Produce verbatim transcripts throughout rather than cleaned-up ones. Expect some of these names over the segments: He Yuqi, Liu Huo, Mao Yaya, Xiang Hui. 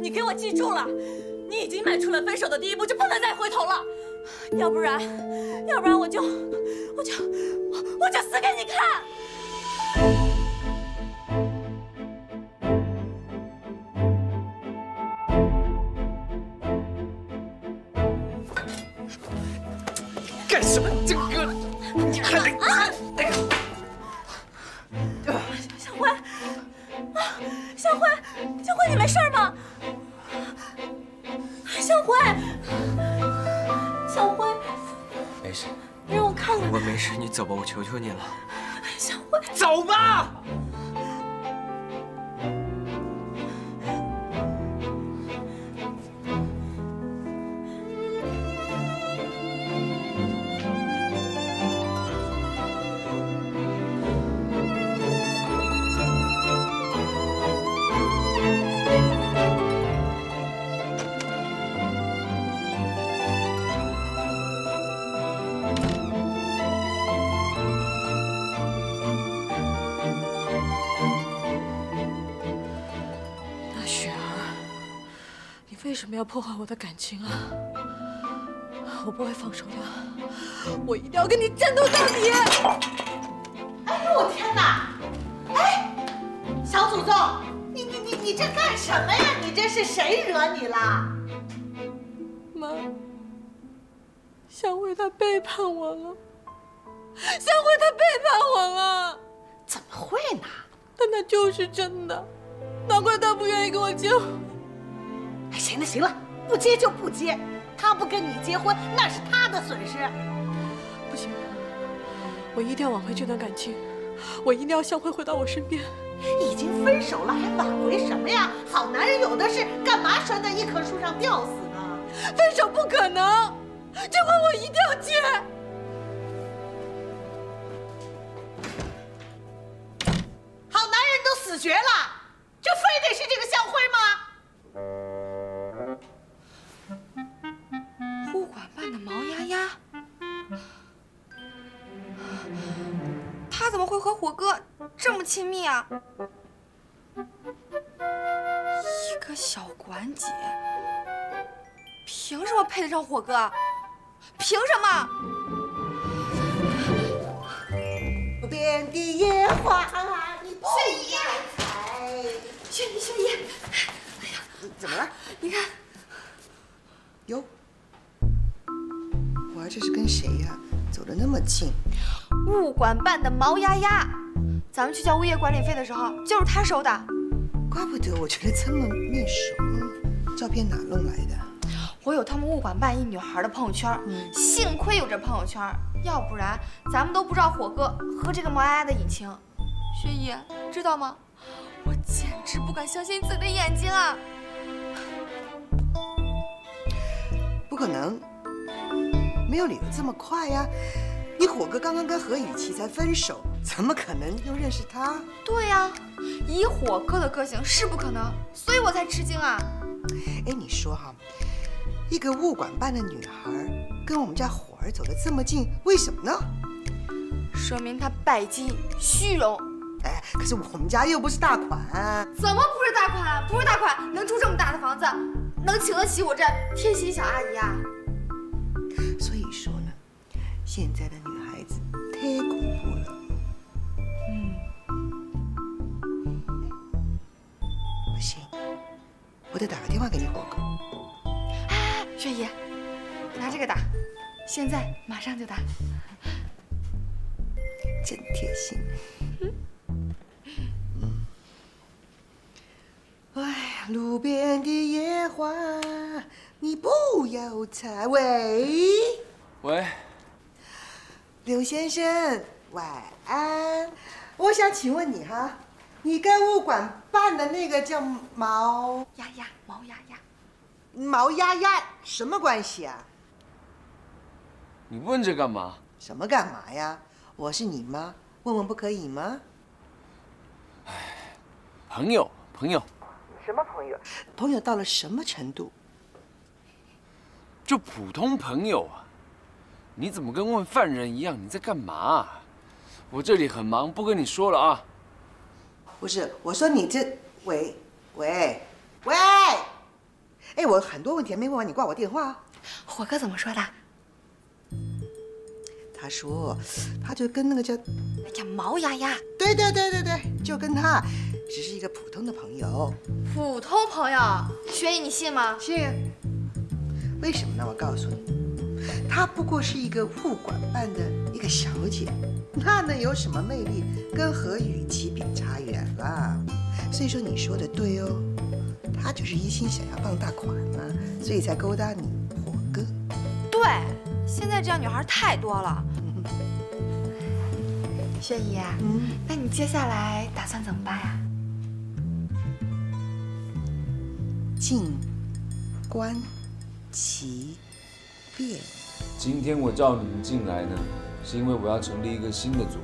你给我记住了，你已经迈出了分手的第一步，就不能再回头了。要不然，要不然我就，我就，我就死给你看。 什么？这个你还得啊！小辉，啊，小辉，小辉，你没事吗？小辉，小辉，没事，你让我看看。我没事，你走吧，我求求你了。小辉，走吧。 为什么要破坏我的感情啊！我不会放手的，我一定要跟你战斗到底！哎呦我天哪！哎，小祖宗，你你你你这干什么呀？你这是谁惹你了？妈，小慧她背叛我了，小慧她背叛我了！怎么会呢？但她就是真的，难怪她不愿意跟我结婚。 哎，行了行了，不接就不接，他不跟你结婚那是他的损失。不行，我一定要挽回这段感情，我一定要向辉回到我身边。已经分手了，还挽回什么呀？好男人有的是，干嘛拴在一棵树上吊死呢？分手不可能，这婚我一定要结。 好男人都死绝了，就非得是这个向辉吗？ 呼管办的毛丫丫，他怎么会和火哥这么亲密啊？一个小管姐，凭什么配得上火哥？凭什么？路边的野花，你不采。雪姨，雪姨，哎呀，怎么了？你看。 哟，我这是跟谁呀？走得那么近。物管办的毛丫丫，咱们去交物业管理费的时候就是他收的。怪不得我觉得这么面熟，照片哪弄来的？我有他们物管办一女孩的朋友圈，嗯、幸亏有这朋友圈，要不然咱们都不知道火哥和这个毛丫丫的隐情。雪姨，知道吗？我简直不敢相信自己的眼睛啊！ 不可能，没有理由这么快呀！你火哥刚刚跟何雨琪才分手，怎么可能又认识他？对呀，以火哥的个性是不可能，所以我才吃惊啊！哎，你说哈，一个物管办的女孩跟我们家火儿走得这么近，为什么呢？说明她拜金虚荣。哎，可是我们家又不是大款。怎么不是大款啊？不是大款，能住这么大的房子？ 能请得起我这贴心小阿姨啊！所以说呢，现在的女孩子太恐怖了。嗯，不行，我得打个电话给你火哥。哎，雪姨，拿这个打，现在马上就打。真贴心。嗯。哎呀，路边的野花，你不要采。喂，喂，刘先生，晚安。我想请问你哈，你跟物管办的那个叫毛丫丫，毛丫丫，毛丫丫什么关系啊？你问这干嘛？什么干嘛呀？我是你妈，问问不可以吗？哎，朋友，朋友。 什么朋友？朋友到了什么程度？就普通朋友啊！你怎么跟问犯人一样？你在干嘛啊？我这里很忙，不跟你说了啊。不是，我说你这……喂喂，喂，哎，我很多问题还没问完，你挂我电话啊。火哥怎么说的？他说，他就跟那个叫……哎呀，毛丫丫。对对对对对，就跟他，只是一个普通的朋友。普通朋友，学艺你信吗？信。为什么呢？我告诉你，她不过是一个物管办的一个小姐，那能有什么魅力？跟何雨琪比差远了。所以说你说的对哦，她就是一心想要傍大款嘛，所以才勾搭你火哥。对。 现在这样女孩太多了，雪姨，嗯，那你接下来打算怎么办呀？静观其变。今天我叫你们进来呢，是因为我要成立一个新的组，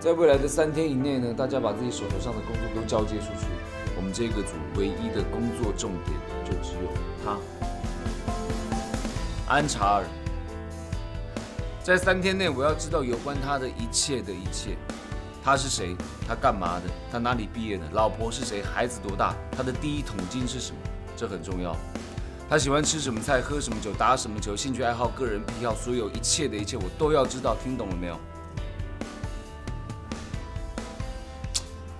在未来的三天以内呢，大家把自己手头上的工作都交接出去。我们这个组唯一的工作重点就只有他，安查尔。 在三天内，我要知道有关他的一切的一切，他是谁，他干嘛的，他哪里毕业的，老婆是谁，孩子多大，他的第一桶金是什么，这很重要。他喜欢吃什么菜，喝什么酒，打什么球，兴趣爱好、个人癖好，所有一切的一切，我都要知道。听懂了没有？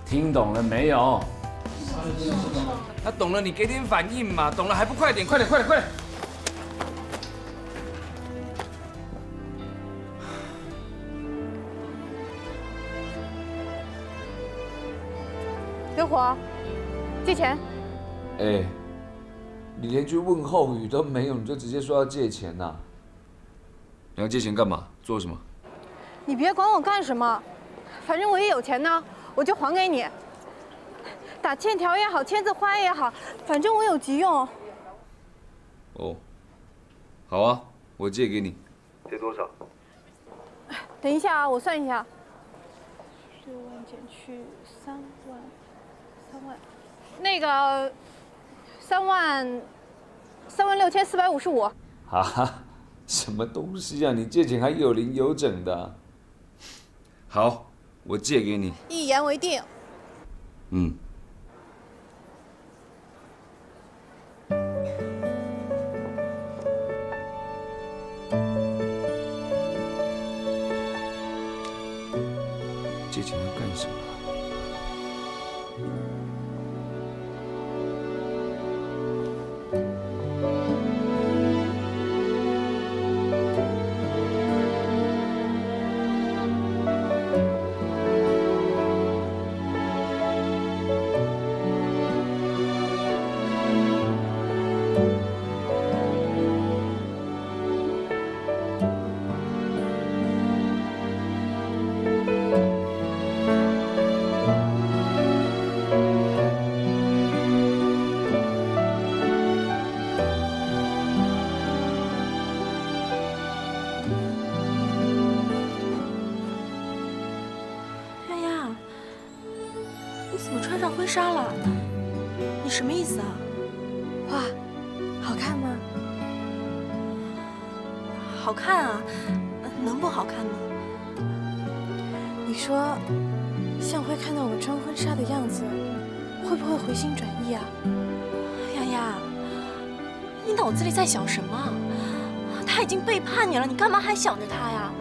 听懂了没有？他懂了，你给点反应嘛！懂了还不快点，快点，快点，快点！ 刘火，借钱。哎，你连句问候语都没有，你就直接说要借钱呐、啊？你要借钱干嘛？做什么？你别管我干什么，反正我一有钱呢，我就还给你。打欠条也好，签字花也好，反正我有急用。哦，好啊，我借给你。借多少？等一下啊，我算一下。六万减去三万。 三万，那个三万三万六千四百五十五啊！什么东西啊！你借钱还有零有整的、啊。好，我借给你。一言为定。嗯。借钱要干什么？ 杀了，你什么意思啊？哇，好看吗？好看啊，能不好看吗？你说，向辉看到我穿婚纱的样子，会不会回心转意啊？丫丫，你脑子里在想什么？他已经背叛你了，你干嘛还想着他呀？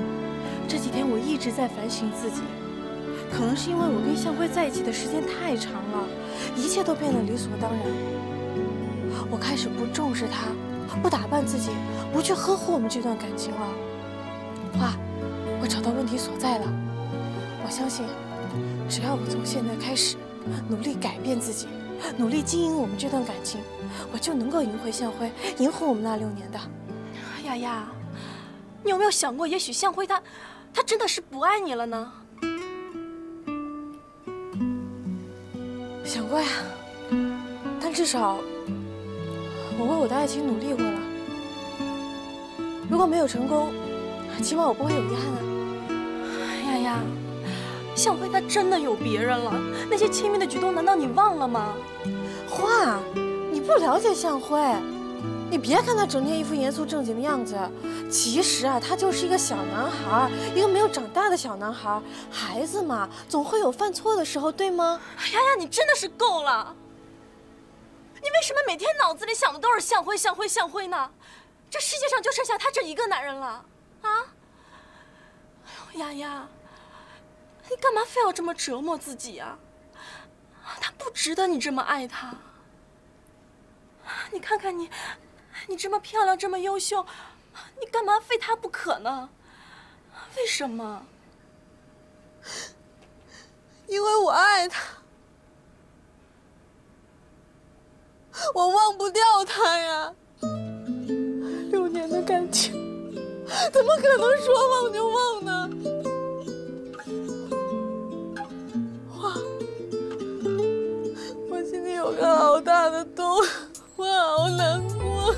这几天我一直在反省自己。 可能是因为我跟向辉在一起的时间太长了，一切都变得理所当然。我开始不重视他，不打扮自己，不去呵护我们这段感情了。花，我找到问题所在了。我相信，只要我从现在开始努力改变自己，努力经营我们这段感情，我就能够赢回向辉，赢回我们那六年的。丫丫，你有没有想过，也许向辉他，他真的是不爱你了呢？ 想过呀，但至少我为我的爱情努力过了。如果没有成功，起码我不会有遗憾啊。丫丫，向辉他真的有别人了，那些亲密的举动难道你忘了吗？花，你不了解向辉，你别看他整天一副严肃正经的样子，其实啊，他就是一个小男孩，一个没有长大的小男孩。孩子嘛，总会有犯错的时候，对吗？丫丫，你真的是够了！你为什么每天脑子里想的都是向辉、向辉、向辉呢？这世界上就剩下他这一个男人了啊！哎呦，丫丫，你干嘛非要这么折磨自己啊？他不值得你这么爱他。你看看你，你这么漂亮，这么优秀，你干嘛非他不可呢？为什么？ 因为我爱他，我忘不掉他呀。六年的感情，怎么可能说忘就忘呢？我，我心里有个好大的洞，我好难过。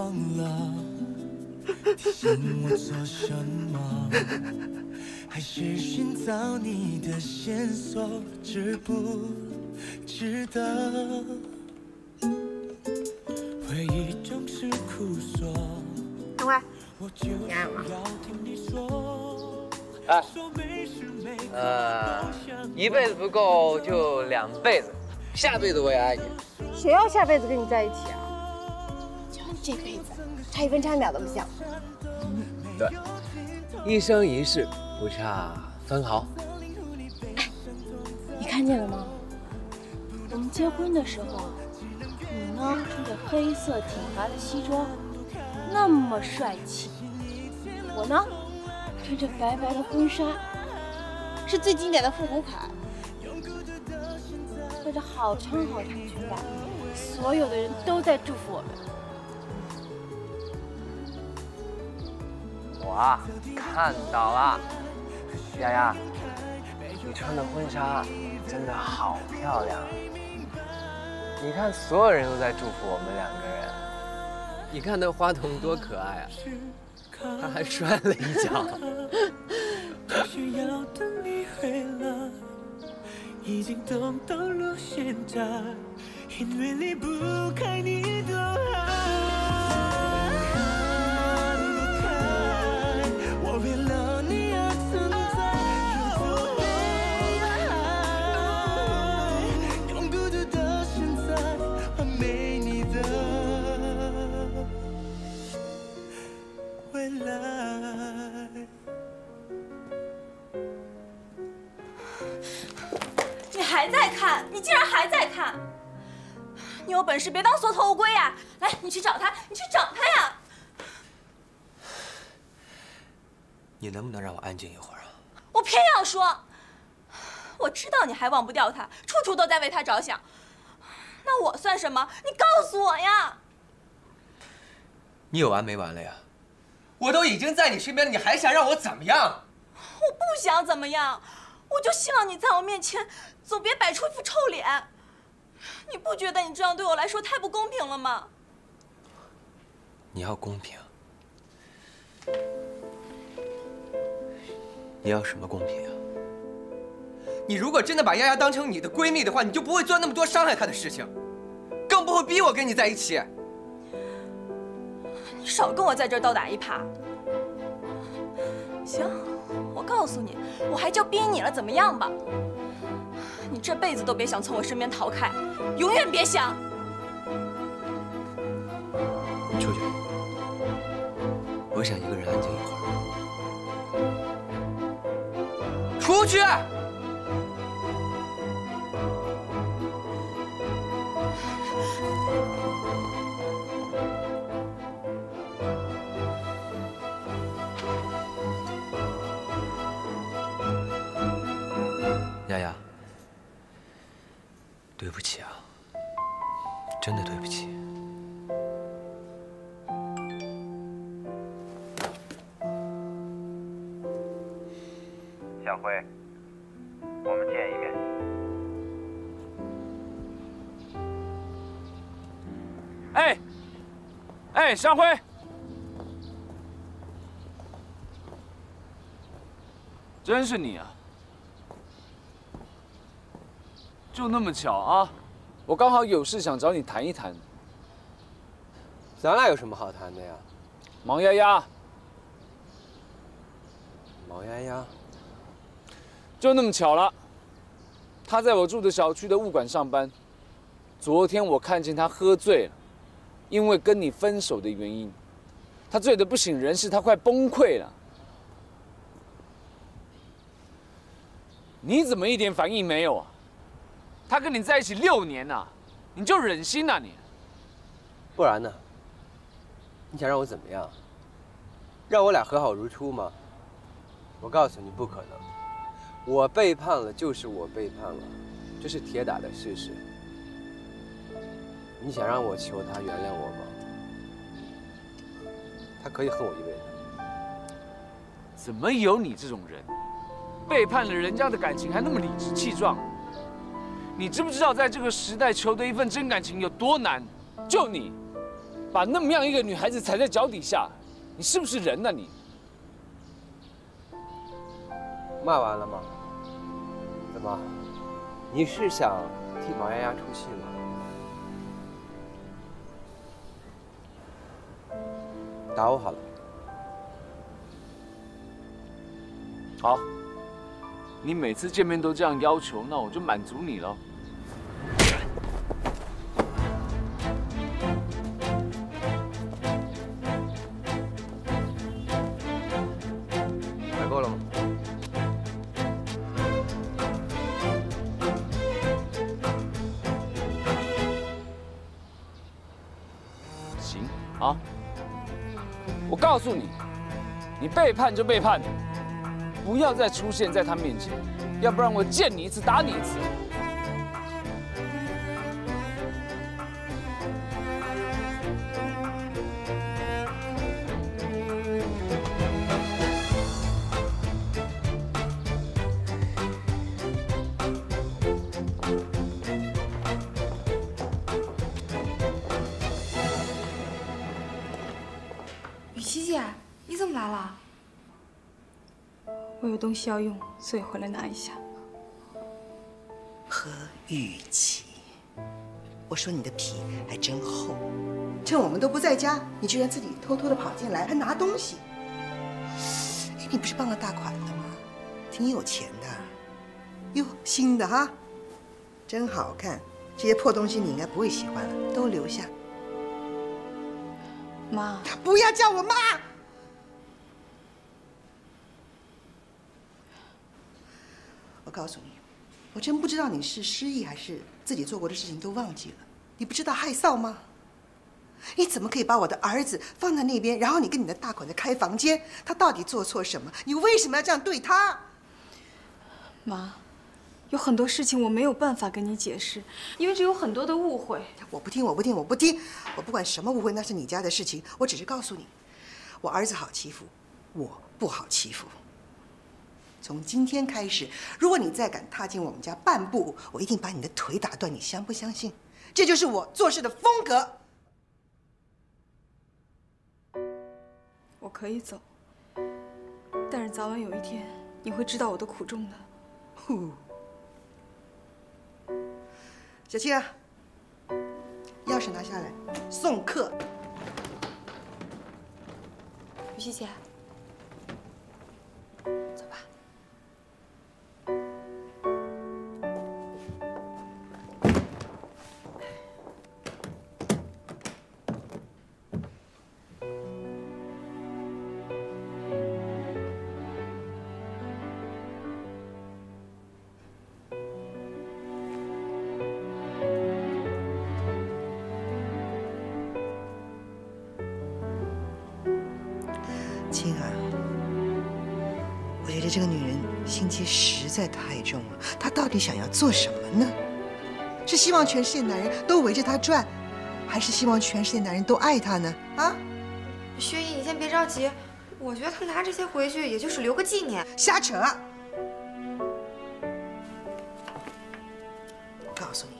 忘了提醒我做什么，还是寻找你的线索，值不值得？回忆总是苦涩。等会儿，你爱我吗？啊，呃，一辈子不够就两辈子，下辈子我也爱你。谁要下辈子跟你在一起啊？ 这辈子差一分差一秒都不想。对，一生一世不差分毫。哎，你看见了吗？我们结婚的时候，你呢穿着黑色挺拔的西装，那么帅气；我呢穿着白白的婚纱，是最经典的复古款，穿着好长好长裙摆，所有的人都在祝福我们。 我看到了，丫丫，你穿的婚纱真的好漂亮。你看，所有人都在祝福我们两个人。你看那花童多可爱啊，他还摔了一跤。为了你而存在，用孤独的选择换没你的未来。你还在看？你竟然还在看？你有本事别当缩头乌龟呀！来，你去找他，你去找他呀！ 你能不能让我安静一会儿啊？我偏要说，我知道你还忘不掉他，处处都在为他着想。那我算什么？你告诉我呀！你有完没完了呀？我都已经在你身边了，你还想让我怎么样？我不想怎么样，我就希望你在我面前总别摆出一副臭脸。你不觉得你这样对我来说太不公平了吗？你要公平。 你要什么公平啊？你如果真的把丫丫当成你的闺蜜的话，你就不会做那么多伤害她的事情，更不会逼我跟你在一起。你少跟我在这儿倒打一耙。行，我告诉你，我还就逼你了，怎么样吧？你这辈子都别想从我身边逃开，永远别想。你出去，我想一个人安静一会儿。 出去！丫丫，对不起啊，真的对不起。向辉。 我们见一面。哎，哎，向辉，真是你啊！就那么巧啊！我刚好有事想找你谈一谈。咱俩有什么好谈的呀？毛丫丫，毛丫丫，就那么巧了，她在我住的小区的物管上班。昨天我看见她喝醉了，因为跟你分手的原因，她醉得不省人事，她快崩溃了。 你怎么一点反应没有啊？他跟你在一起六年呐、啊，你就忍心呐、啊、你？不然呢？你想让我怎么样？让我俩和好如初吗？我告诉你，不可能。我背叛了就是我背叛了，这是铁打的事实。你想让我求他原谅我吗？他可以恨我一辈子。怎么有你这种人？ 背叛了人家的感情，还那么理直气壮。你知不知道，在这个时代求得一份真感情有多难？就你，把那么样一个女孩子踩在脚底下，你是不是人呢？你骂完了吗？怎么，你是想替毛丫丫出气吗？打我好了。好。 你每次见面都这样要求，那我就满足你了。买够了吗？行啊，我告诉你，你背叛就背叛。 不要再出现在他面前，要不然我见你一次打你一次。雨琦姐，你怎么来了？ 我有东西要用，所以回来拿一下。何玉琪，我说你的皮还真厚，趁我们都不在家，你居然自己偷偷的跑进来，还拿东西。哎，你不是傍了大款了吗？挺有钱的，哟，新的哈，真好看。这些破东西你应该不会喜欢了，都留下。妈，不要叫我妈。 我告诉你，我真不知道你是失忆还是自己做过的事情都忘记了。你不知道害臊吗？你怎么可以把我的儿子放在那边，然后你跟你的大款在开房间？他到底做错什么？你为什么要这样对他？妈，有很多事情我没有办法跟你解释，因为这有很多的误会。我不听，我不听，我不听！我不管什么误会，那是你家的事情。我只是告诉你，我儿子好欺负，我不好欺负。 从今天开始，如果你再敢踏进我们家半步，我一定把你的腿打断。你相不相信？这就是我做事的风格。我可以走，但是早晚有一天你会知道我的苦衷的。呼，小七啊，钥匙拿下来，送客。雨琦姐。 静儿，我觉得这个女人心机实在太重了。她到底想要做什么呢？是希望全世界男人都围着她转，还是希望全世界男人都爱她呢？啊，薛姨，你先别着急，我觉得她拿这些回去，也就是留个纪念。瞎扯！我告诉你，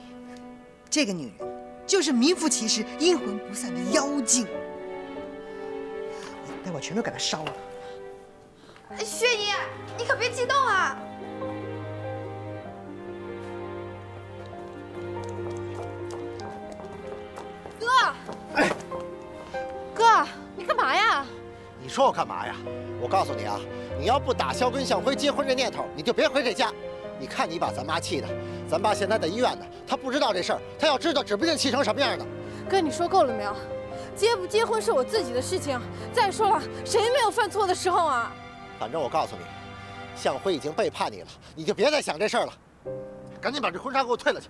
这个女人就是名副其实阴魂不散的妖精。 我全都给他烧了！薛姨，你可别激动啊！哥，哎，你说我干嘛呀？我告诉你啊，你要不打消跟向辉结婚这念头，你就别回这家。你看你把咱妈气的，咱爸现在在医院呢，他不知道这事儿，他要知道，指不定气成什么样呢。跟你说够了没有？结不结婚是我自己的事情。再说了，谁没有犯错的时候啊？反正我告诉你，向辉已经背叛你了，你就别再想这事儿了。赶紧把这婚纱给我退了去。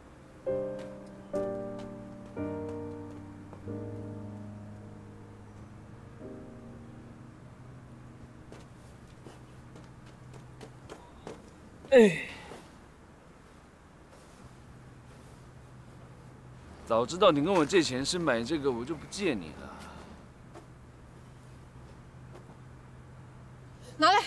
哎，早知道你跟我借钱是买这个，我就不借你了。拿来。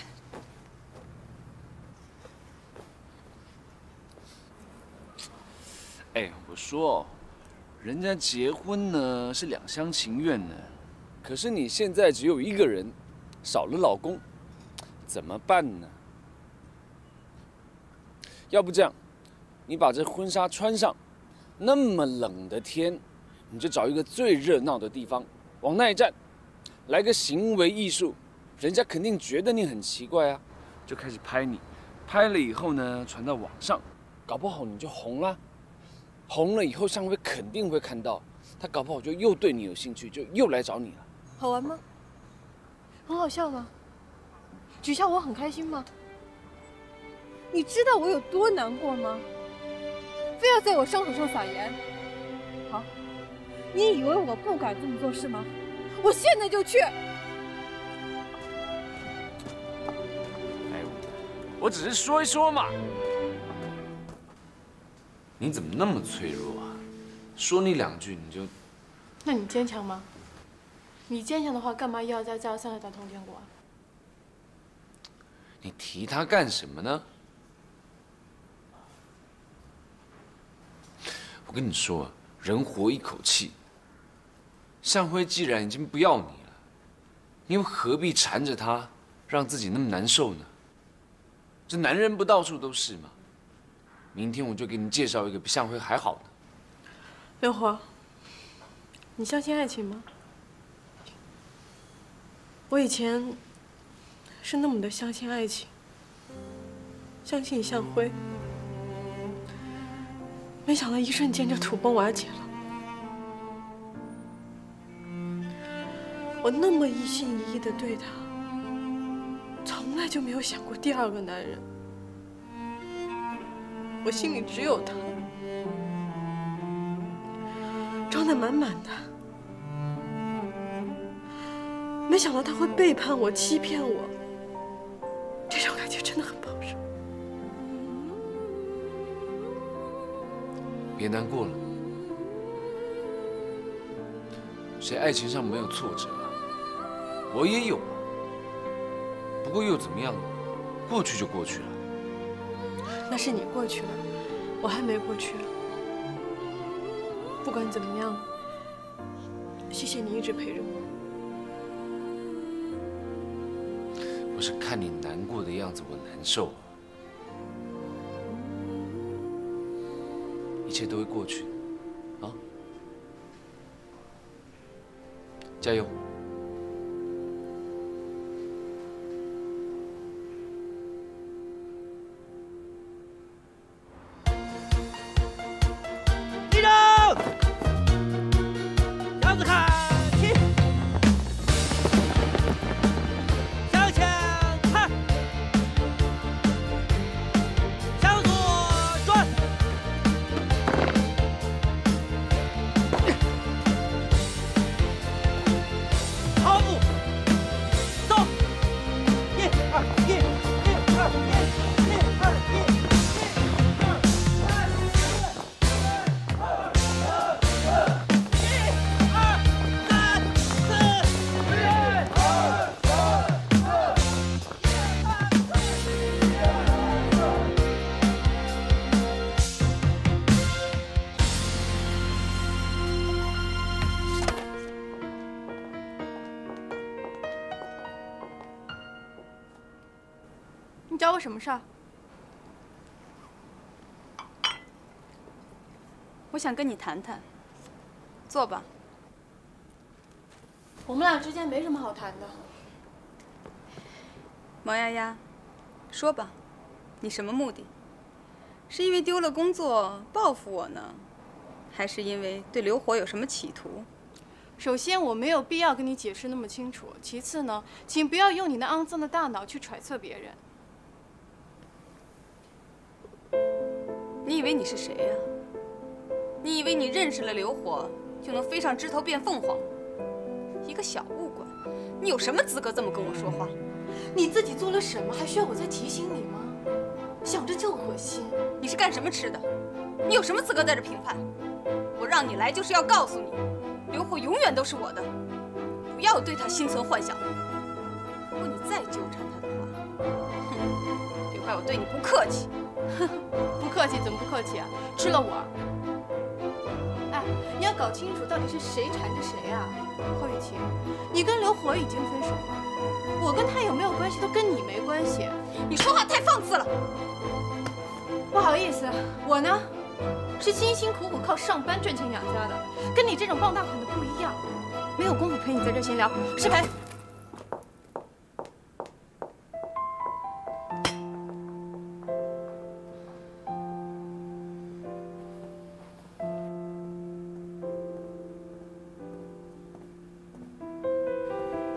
哎，我说，人家结婚呢是两厢情愿呢，可是你现在只有一个人，少了老公，怎么办呢？ 要不这样，你把这婚纱穿上，那么冷的天，你就找一个最热闹的地方，往那一站，来个行为艺术，人家肯定觉得你很奇怪啊，就开始拍你，拍了以后呢，传到网上，搞不好你就红了，红了以后向辉肯定会看到，他搞不好就又对你有兴趣，就又来找你了。好玩吗？很好笑吗？取笑我很开心吗？ 你知道我有多难过吗？非要在我伤口上撒盐。好，你以为我不敢这么做是吗？我现在就去。哎，我只是说一说嘛。你怎么那么脆弱啊？说你两句你就……那你坚强吗？你坚强的话，干嘛要在家上海打通天鼓啊？你提他干什么呢？ 我跟你说，人活一口气。向辉既然已经不要你了，你又何必缠着他，让自己那么难受呢？这男人不到处都是吗？明天我就给你介绍一个比向辉还好的。刘华，你相信爱情吗？我以前是那么的相信爱情，相信向辉。 没想到一瞬间就土崩瓦解了。我那么一心一意的对他，从来就没有想过第二个男人。我心里只有他，装得满满的。没想到他会背叛我、欺骗我，这种感觉真的很不好受。 别难过了，谁爱情上没有挫折啊？我也有啊。不过又怎么样？过去就过去了。那是你过去了，我还没过去了。不管怎么样，谢谢你一直陪着我。我是看你难过的样子，我难受啊。 一切都会过去，啊！加油！立正，腰子卡起，向前看，向左转。 找我什么事儿？我想跟你谈谈，坐吧。我们俩之间没什么好谈的，毛丫丫，说吧，你什么目的？是因为丢了工作报复我呢，还是因为对刘火有什么企图？首先，我没有必要跟你解释那么清楚。其次呢，请不要用你那肮脏的大脑去揣测别人。你以为你是谁呀？你以为你认识了刘火，就能飞上枝头变凤凰？一个小物馆，你有什么资格这么跟我说话？ 你自己做了什么，还需要我再提醒你吗？想着就恶心。你是干什么吃的？你有什么资格在这评判？我让你来就是要告诉你，刘火永远都是我的，不要对他心存幻想。如果你再纠缠他的话，哼，就怪我对你不客气。哼，不客气怎么不客气啊？吃了我。哎，你要搞清楚到底是谁缠着谁啊？霍雨晴，你跟刘火已经分手了。 我跟他有没有关系都跟你没关系，你说话太放肆了。不好意思，我呢是辛辛苦苦靠上班赚钱养家的，跟你这种傍大款的不一样，没有功夫陪你在这闲聊，失陪。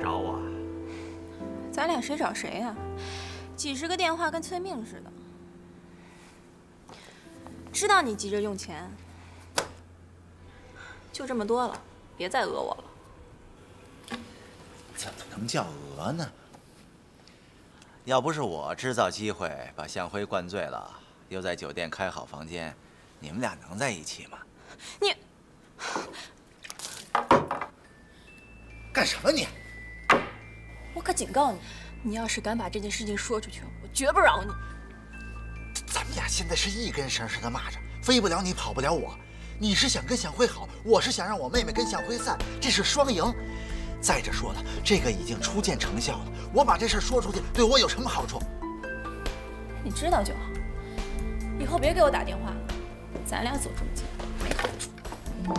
找我。 咱俩谁找谁呀？几十个电话跟催命似的。知道你急着用钱，就这么多了，别再讹我了。怎么能叫讹呢？要不是我制造机会把向辉灌醉了，又在酒店开好房间，你们俩能在一起吗？你干什么你？ 我可警告你，你要是敢把这件事情说出去，我绝不饶你。咱们俩现在是一根绳似的蚂蚱，飞不了你，跑不了我。你是想跟向辉好，我是想让我妹妹跟向辉散，这是双赢。再者说了，这个已经初见成效了，我把这事说出去，对我有什么好处？你知道就好，以后别给我打电话了，咱俩走中间没好处。嗯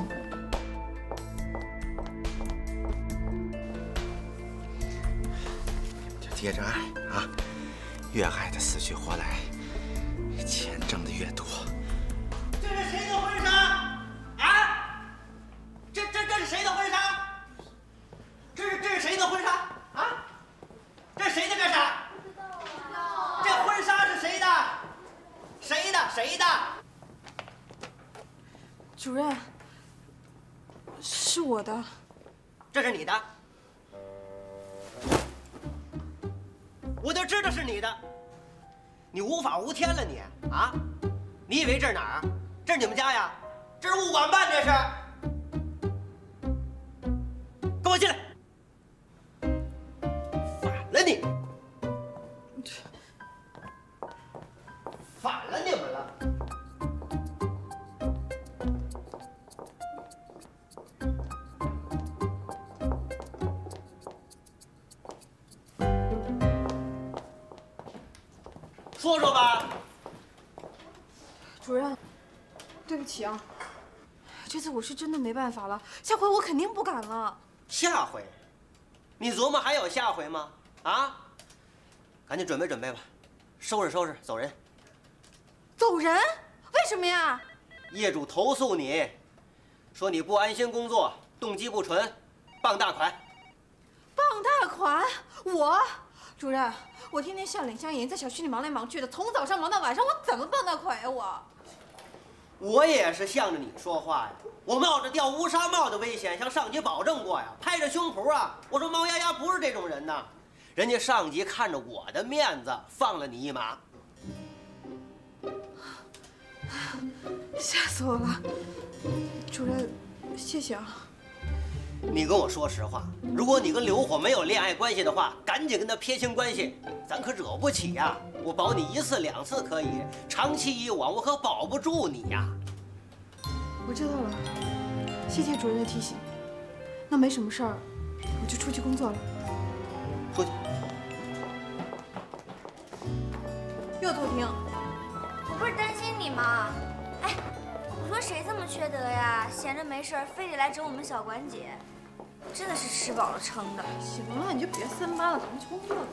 接着爱啊，越爱的死去活来，钱挣的越多。这是谁的婚纱啊？这这这是谁的婚纱？这是这是谁的婚纱啊？这是谁的这是？不知道啊。这婚纱是谁的？谁的谁的？主任，是我的。这是你的。 我就知道是你的，你无法无天了你啊！你以为这是哪儿？这是你们家呀？这是物管办，这是。跟我进来。反了你！反了你们了！说说吧，主任，对不起啊，这次我是真的没办法了，下回我肯定不敢了。下回，你琢磨还有下回吗？啊，赶紧准备准备吧，收拾收拾走人。走人？为什么呀？业主投诉你，说你不安心工作，动机不纯，傍大款。傍大款？我？ 主任，我天天笑脸相迎，在小区里忙来忙去的，从早上忙到晚上，我怎么傍大款呀？我，我也是向着你说话呀，我冒着掉乌纱帽的危险向上级保证过呀，拍着胸脯啊，我说毛丫丫不是这种人呐，人家上级看着我的面子放了你一马，吓死我了，主任，谢谢啊。 你跟我说实话，如果你跟刘火没有恋爱关系的话，赶紧跟他撇清关系，咱可惹不起呀！我保你一次两次可以，长期以往我可保不住你呀。我知道了，谢谢主任的提醒。那没什么事儿，我就出去工作了。出去。岳杜婷，我不是担心你吗？哎，我说谁这么缺德呀？闲着没事儿，非得来整我们小管姐。 真的是吃饱了撑的。行了，你就别三八了，咱们去工作吧。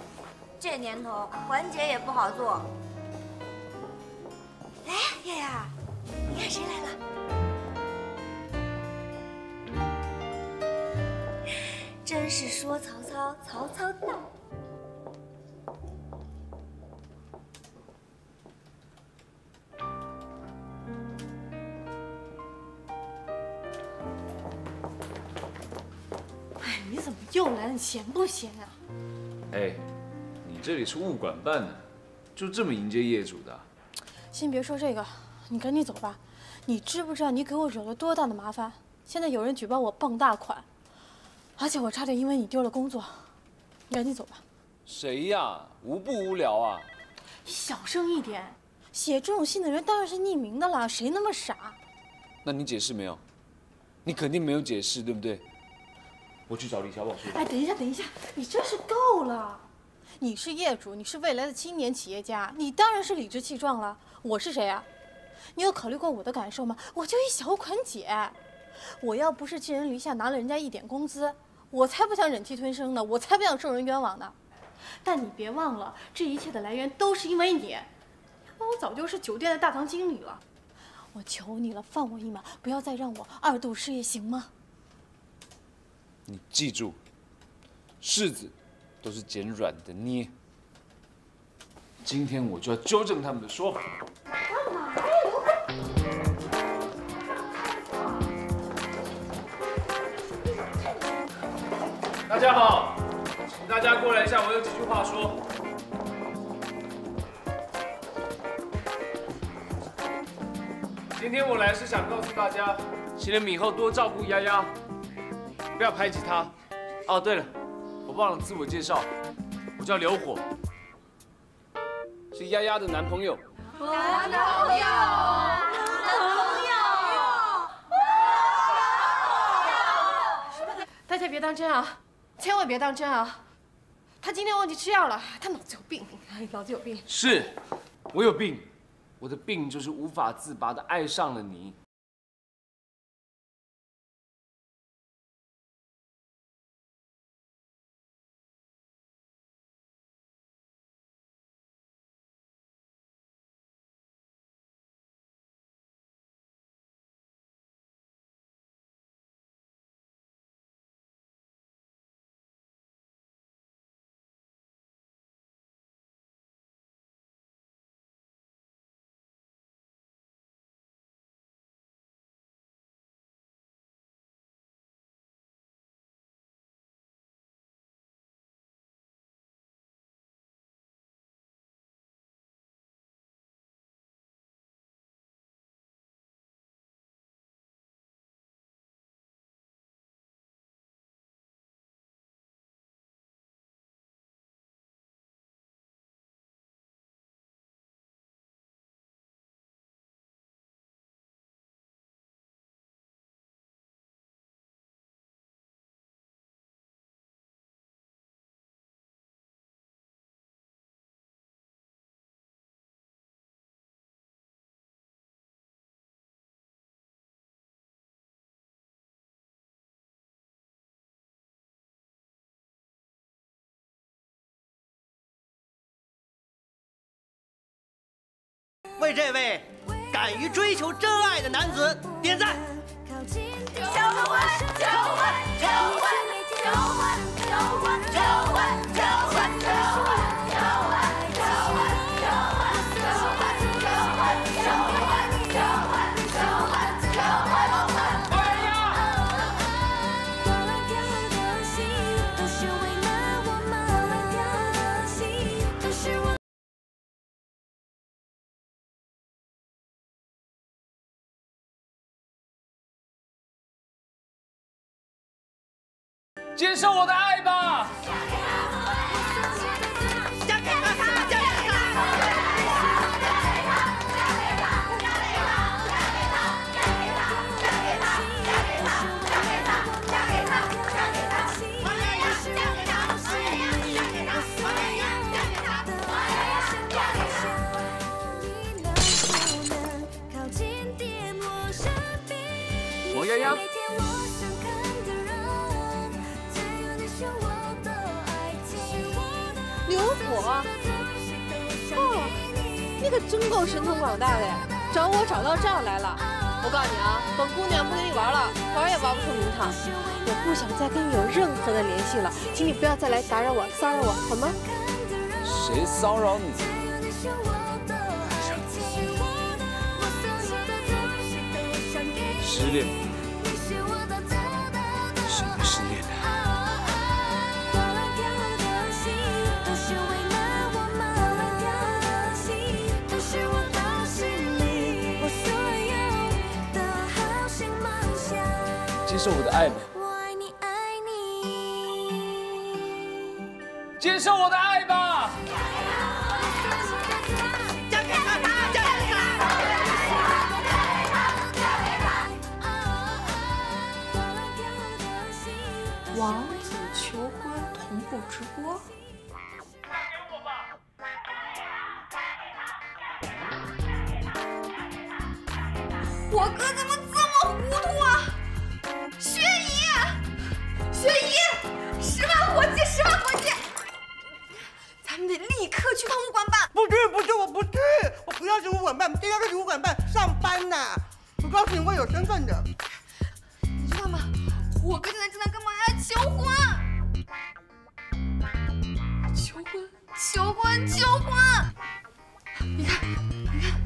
这年头环节也不好做。哎，燕燕，你看谁来了？真是说曹操，曹操到。 又来了，你闲不闲啊？哎，你这里是物管办呢，就这么迎接业主的？先别说这个，你赶紧走吧。你知不知道你给我惹了多大的麻烦？现在有人举报我傍大款，而且我差点因为你丢了工作。你赶紧走吧。谁呀？无不无聊啊！你小声一点。写这种信的人当然是匿名的啦，谁那么傻？那你解释没有？你肯定没有解释，对不对？ 我去找李小宝去。哎，等一下，等一下，你真是够了！你是业主，你是未来的青年企业家，你当然是理直气壮了。我是谁啊？你有考虑过我的感受吗？我就一小款姐，我要不是寄人篱下，拿了人家一点工资，我才不想忍气吞声呢，我才不想受人冤枉呢。但你别忘了，这一切的来源都是因为你。我早就是酒店的大堂经理了。我求你了，放我一马，不要再让我二度失业，行吗？ 你记住，柿子都是捡软的捏。今天我就要纠正他们的说法。干嘛呀？大家好，请大家过来一下，我有几句话说。今天我来是想告诉大家，新人以后多照顾丫丫。 不要排挤他。哦，对了，我忘了自我介绍，我叫刘火，是丫丫的男朋友。男朋友，男朋友，大家别当真啊，千万别当真啊！他今天忘记吃药了，他脑子有病，脑子有病。是，我有病，我的病就是无法自拔的爱上了你。 为这位敢于追求真爱的男子点赞！求婚！求婚！求婚！求婚！求婚！求婚！求婚！求婚！求婚！求婚！求婚！求婚！求婚！求婚！求婚！求婚！求婚！哎呀！ 接受我的爱吧！嫁给他！嫁给他！王丫丫。 是我的爱。流火，哦，那可真够神通广大的呀！找我找到这儿来了。我告诉你啊，本姑娘不跟你玩了，玩也玩不出名堂。我不想再跟你有任何的联系了，请你不要再来打扰我、骚扰我，好吗？谁骚扰你？失恋，什么失恋？ 接受我的爱吧，接受我的爱吧。嫁给他，嫁给他，王子求婚同步直播。 我哥怎么这么糊涂啊！薛姨，薛姨，十万火急，十万火急！咱们得立刻去趟武馆办。不去，不去，我不去，我不要去武馆办，非要去武馆办上班呢。我告诉你，我有身份的。你知道吗？我哥现在正在跟马丫求婚，求婚，求婚，求婚！你看，你看。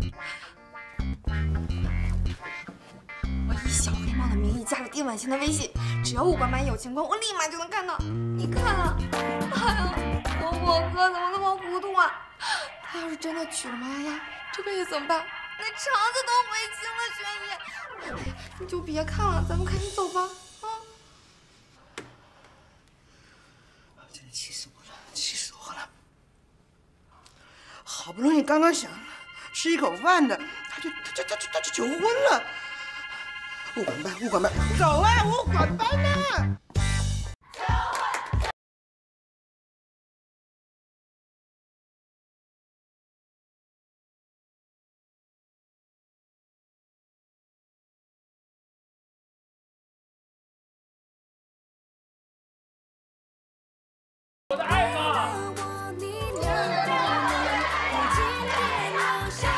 以小黑猫的名义加入丁婉欣的微信，只要物管版有情况，我立马就能看到。你看啊，哎呀，我我哥怎么那么糊涂啊？他要是真的娶了马丫丫，这辈子怎么办？连肠子都悔青了，玄姨，你就别看了，咱们赶紧走吧。啊！真的气死我了，气死我了！好不容易刚刚想吃一口饭的，他就他就他就他就求婚了。 物管班，物管班，走啊！物管班呢？我的爱吧，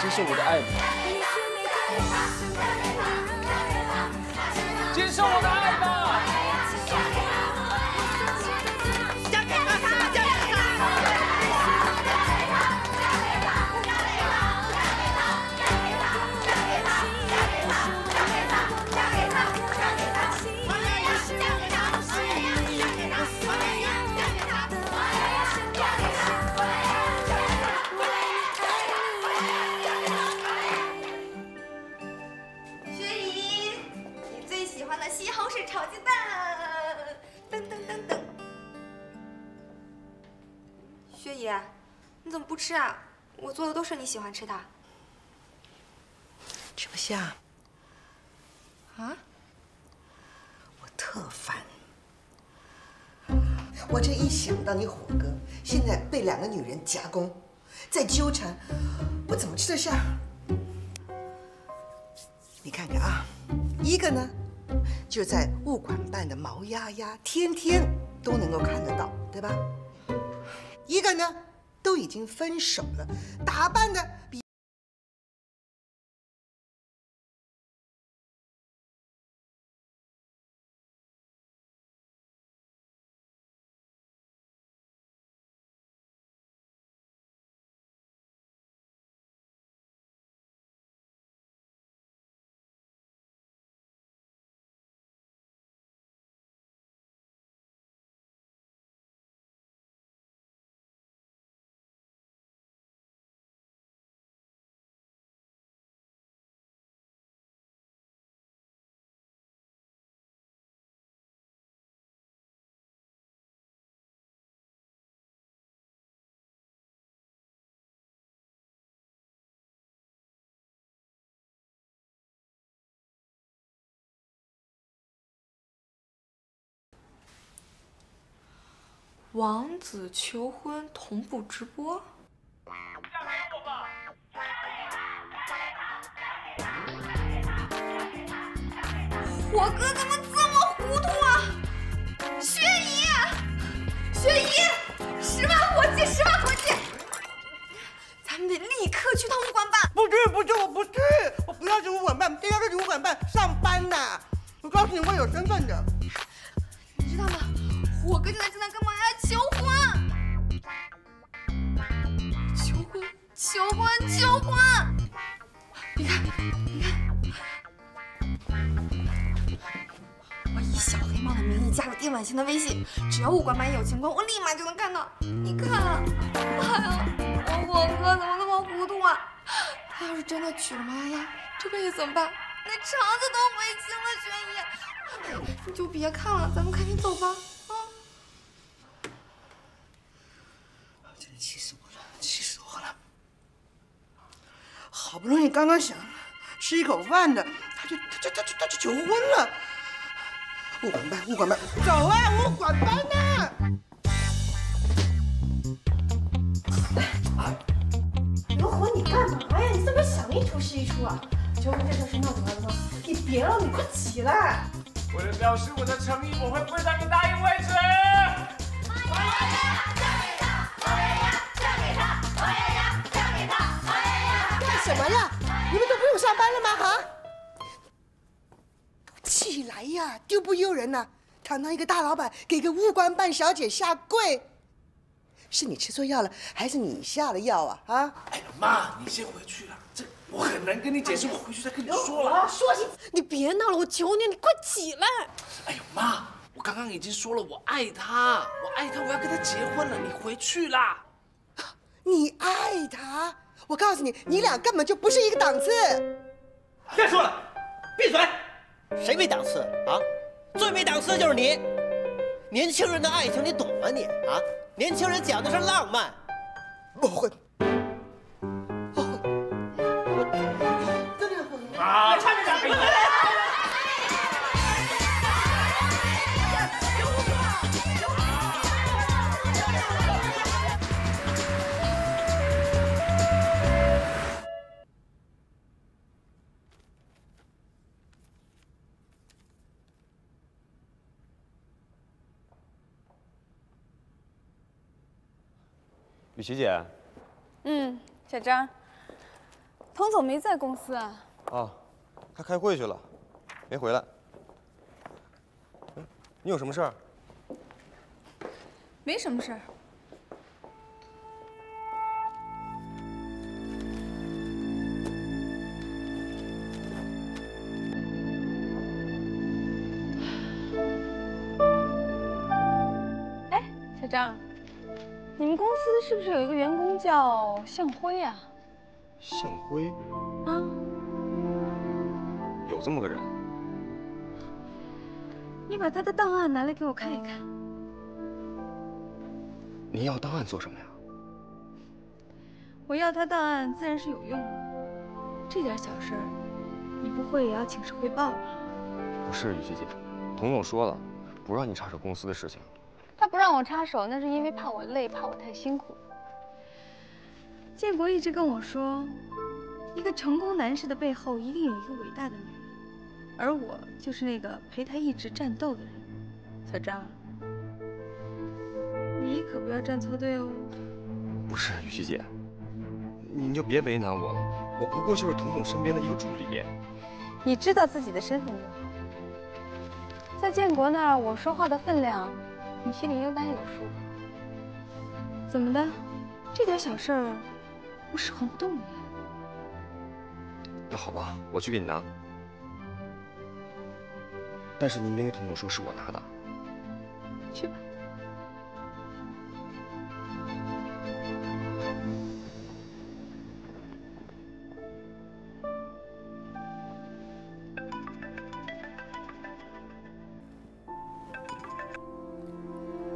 这是我的爱吧。 接受我的爱吧！嫁给他，嫁给他，薛姨。 喜欢的西红柿炒鸡蛋，噔噔噔噔。薛姨，你怎么不吃啊？我做的都是你喜欢吃的。吃不下。啊？我特烦。我这一想到你火哥现在被两个女人夹攻，在纠缠，我怎么吃得下？你看看啊，一个呢。 就在物管办的毛丫丫，天天都能够看得到，对吧？一个呢，都已经分手了，打扮的比…… 王子求婚同步直播。嫁给我吧！我哥怎么这么糊涂啊！薛姨，薛姨，十万火急，十万火！站着。你知道吗？我哥正在江南干嘛呀？求婚！求婚！求婚！求婚！你看，你看，我以小黑猫的名义加了丁婉欣的微信，只要五官满意有情况，我立马就能干到。你看，哎呀，我哥怎么那么糊涂啊？他要是真的娶了毛丫丫，这辈子怎么办？ 那肠子都悔青了，玄姨，你就别看了，咱们赶紧走吧，啊！真的气死我了，气死我了！好不容易刚刚想吃一口饭的，他就他就他就他就求婚了！物管班，物管班，走啊！物管班呢？刘火，你干嘛呀？你怎么想一出是一出啊？ 求婚这事是闹着玩的吗？你别了，你快起来！为了表示我的诚意，我会跪下给答应为止。王丫丫嫁给他，王丫丫嫁给他，王丫丫嫁给他，王丫丫干什么呀？你们都不用上班了吗？哈！起来呀，丢不丢人呐、啊？堂堂一个大老板，给个物管办小姐下跪，是你吃错药了，还是你下了药啊？啊！哎呀妈，你先回去啊。 我很难跟你解释，我回去再跟你说了。说你，你别闹了，我求你，你快起来！哎呦妈，我刚刚已经说了，我爱他，我爱他，我要跟他结婚了，你回去啦！你爱他？我告诉你，你俩根本就不是一个档次。别说了，闭嘴！谁没档次啊？最没档次的就是你！年轻人的爱情，你懂吗你啊？年轻人讲的是浪漫，不婚。 啊！差点打飞机！雨琦姐。嗯，小张，童总没在公司啊。 啊，他开会去了，没回来。嗯，你有什么事儿？没什么事儿。哎，小张，你们公司是不是有一个员工叫向辉啊？向辉？啊。 有这么个人，你把他的档案拿来给我看一看。你要档案做什么呀？我要他档案自然是有用的，这点小事，你不会也要请示汇报吧？不是，雨琦姐，童总说了，不让你插手公司的事情。他不让我插手，那是因为怕我累，怕我太辛苦。建国一直跟我说，一个成功男士的背后一定有一个伟大的女人。 而我就是那个陪他一直战斗的人，小张，你可不要站错队哦。不是，雨琦姐，你就别为难我了，我不过就是童总身边的一个助理。你知道自己的身份吗？在建国那儿，我说话的分量，你心里应该有数。怎么的？这点小事儿，我使唤不动你？那好吧，我去给你拿。 但是您别跟童总说是我拿的，去吧。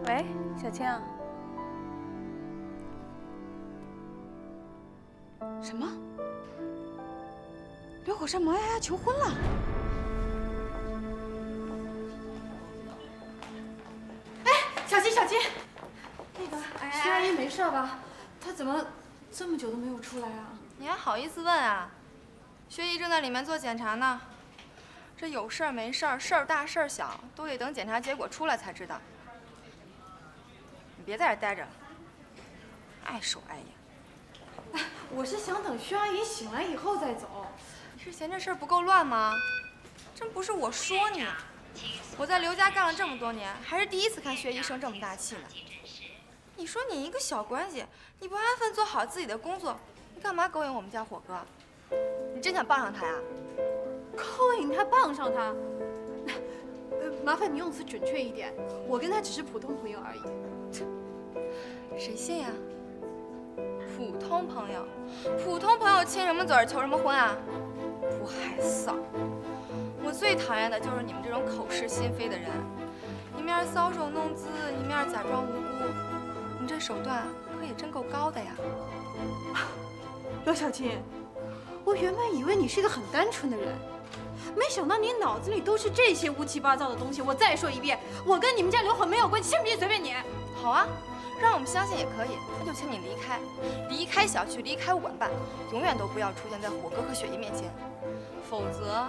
喂，小青。什么？刘火山毛丫丫求婚了？ 没事吧？他怎么这么久都没有出来啊？你还好意思问啊？薛姨正在里面做检查呢，这有事儿没事儿，事儿大事儿小，都得等检查结果出来才知道。你别在这待着了，碍手碍眼。哎，我是想等薛阿姨醒来以后再走。你是嫌这事儿不够乱吗？真不是我说你，我在刘家干了这么多年，还是第一次看薛医生这么大气呢。你说你一个小关系，你不安分做好自己的工作，你干嘛勾引我们家火哥？你真想傍上他呀？勾引他，傍上他？呃，麻烦你用词准确一点，我跟他只是普通朋友而已。谁信呀？ 普通朋友，普通朋友亲什么嘴儿，求什么婚啊？不害臊！我最讨厌的就是你们这种口是心非的人，一面搔首弄姿，一面假装无辜。你这手段可也真够高的呀！罗小金，我原本以为你是个很单纯的人，没想到你脑子里都是这些乌七八糟的东西。我再说一遍，我跟你们家刘火没有关系，信不信随便你。好啊。 让我们相信也可以，那就请你离开，离开小区，离开晚班，永远都不要出现在火哥和雪姨面前，否则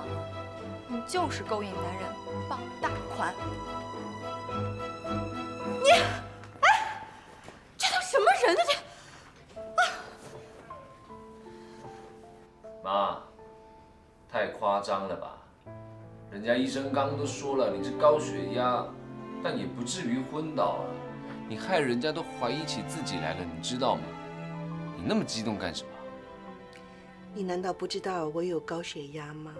你就是勾引男人、傍大款。你，哎，这都什么人呢？这，妈，太夸张了吧？人家医生刚刚都说了，你是高血压，但也不至于昏倒啊。 你害人家都怀疑起自己来了，你知道吗？你那么激动干什么？你难道不知道我有高血压吗？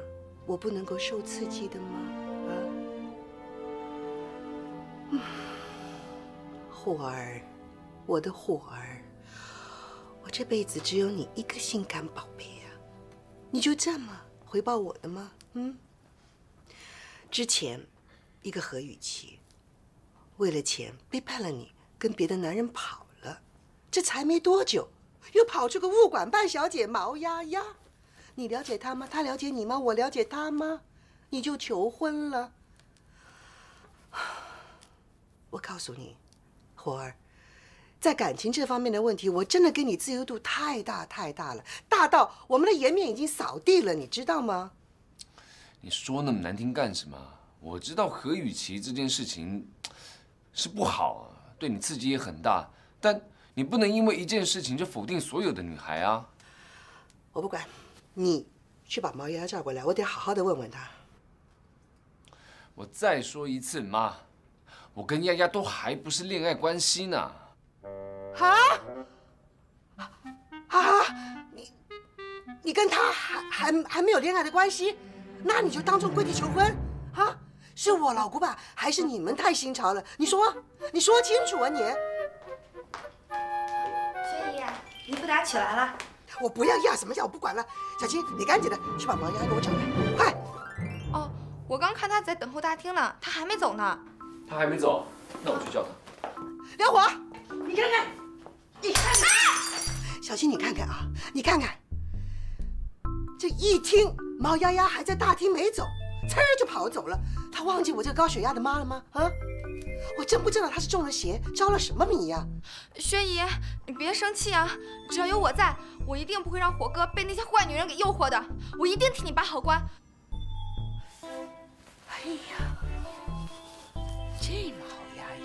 我不能够受刺激的吗？啊！火儿，我的火儿，我这辈子只有你一个性感宝贝啊！你就这么回报我的吗？嗯。之前，一个何雨琪。 为了钱背叛了你，跟别的男人跑了，这才没多久，又跑出个物管办小姐毛丫丫，你了解她吗？她了解你吗？我了解她吗？你就求婚了。我告诉你，火儿，在感情这方面的问题，我真的给你自由度太大太大了，大到我们的颜面已经扫地了，你知道吗？你说那么难听干什么？我知道何雨琪这件事情。 是不好啊，对你刺激也很大，但你不能因为一件事情就否定所有的女孩啊！我不管，你去把毛丫丫叫过来，我得好好的问问她。我再说一次，妈，我跟丫丫都还不是恋爱关系呢。啊？啊？你你跟她还还还没有恋爱的关系，那你就当众跪地求婚啊？ 是我老古板，还是你们太新潮了？你说，你说清楚啊！你，薛姨，你不打起来了？我不要呀！什么呀？我不管了。小青，你赶紧的去把毛丫丫给我找来，快！哦，我刚看他在等候大厅呢，他还没走呢。他还没走，那我去叫他。刘火，你看看，你看看，小青，你看看啊，你看看，这一听毛丫丫还在大厅没走。 呲儿就跑走了，他忘记我这个高血压的妈了吗？啊，我真不知道他是中了邪，着了什么迷呀！薛姨，你别生气啊，只要有我在，我一定不会让火哥被那些坏女人给诱惑的，我一定替你把好关。哎呀，这毛丫丫，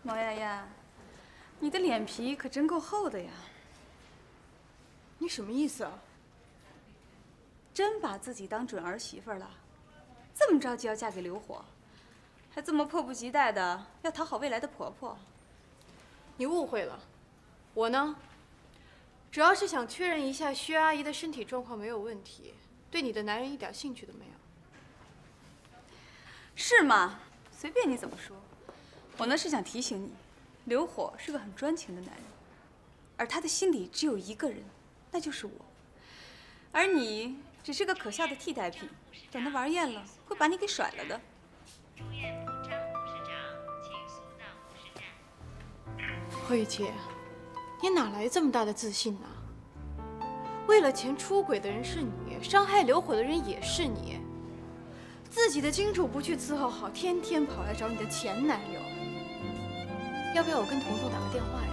毛丫丫，你的脸皮可真够厚的呀！你什么意思啊？真把自己当准儿媳妇了？这么着急要嫁给刘火，还这么迫不及待的要讨好未来的婆婆？你误会了，我呢，主要是想确认一下薛阿姨的身体状况没有问题，对你的男人一点兴趣都没有。是吗？随便你怎么说。 我呢是想提醒你，刘火是个很专情的男人，而他的心里只有一个人，那就是我。而你只是个可笑的替代品，等他玩厌了，会把你给甩了的。何雨琪，你哪来这么大的自信呢、啊？为了钱出轨的人是你，伤害刘火的人也是你，自己的金主不去伺候好，天天跑来找你的前男友。 要不要我跟彤彤打个电话呀？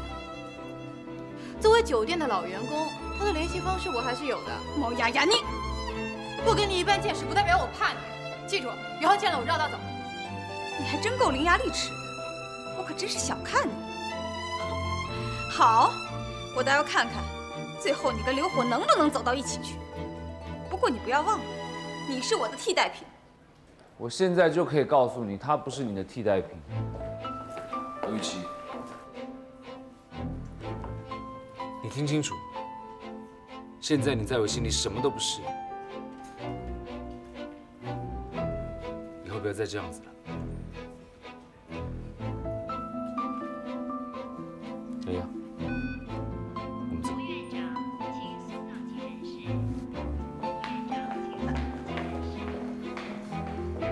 作为酒店的老员工，他的联系方式我还是有的。毛丫丫，你不跟你一般见识，不代表我怕你。记住，以后见了我绕道走。你还真够伶牙俐齿的，我可真是小看你。好，我倒要看看，最后你跟刘火能不能走到一起去。不过你不要忘了，你是我的替代品。我现在就可以告诉你，他不是你的替代品。刘雨琦，你听清楚，现在你在我心里什么都不是。 不要再这样子了，这样，我们走。吴院长，请送到急诊室。吴院长，请送到急诊室。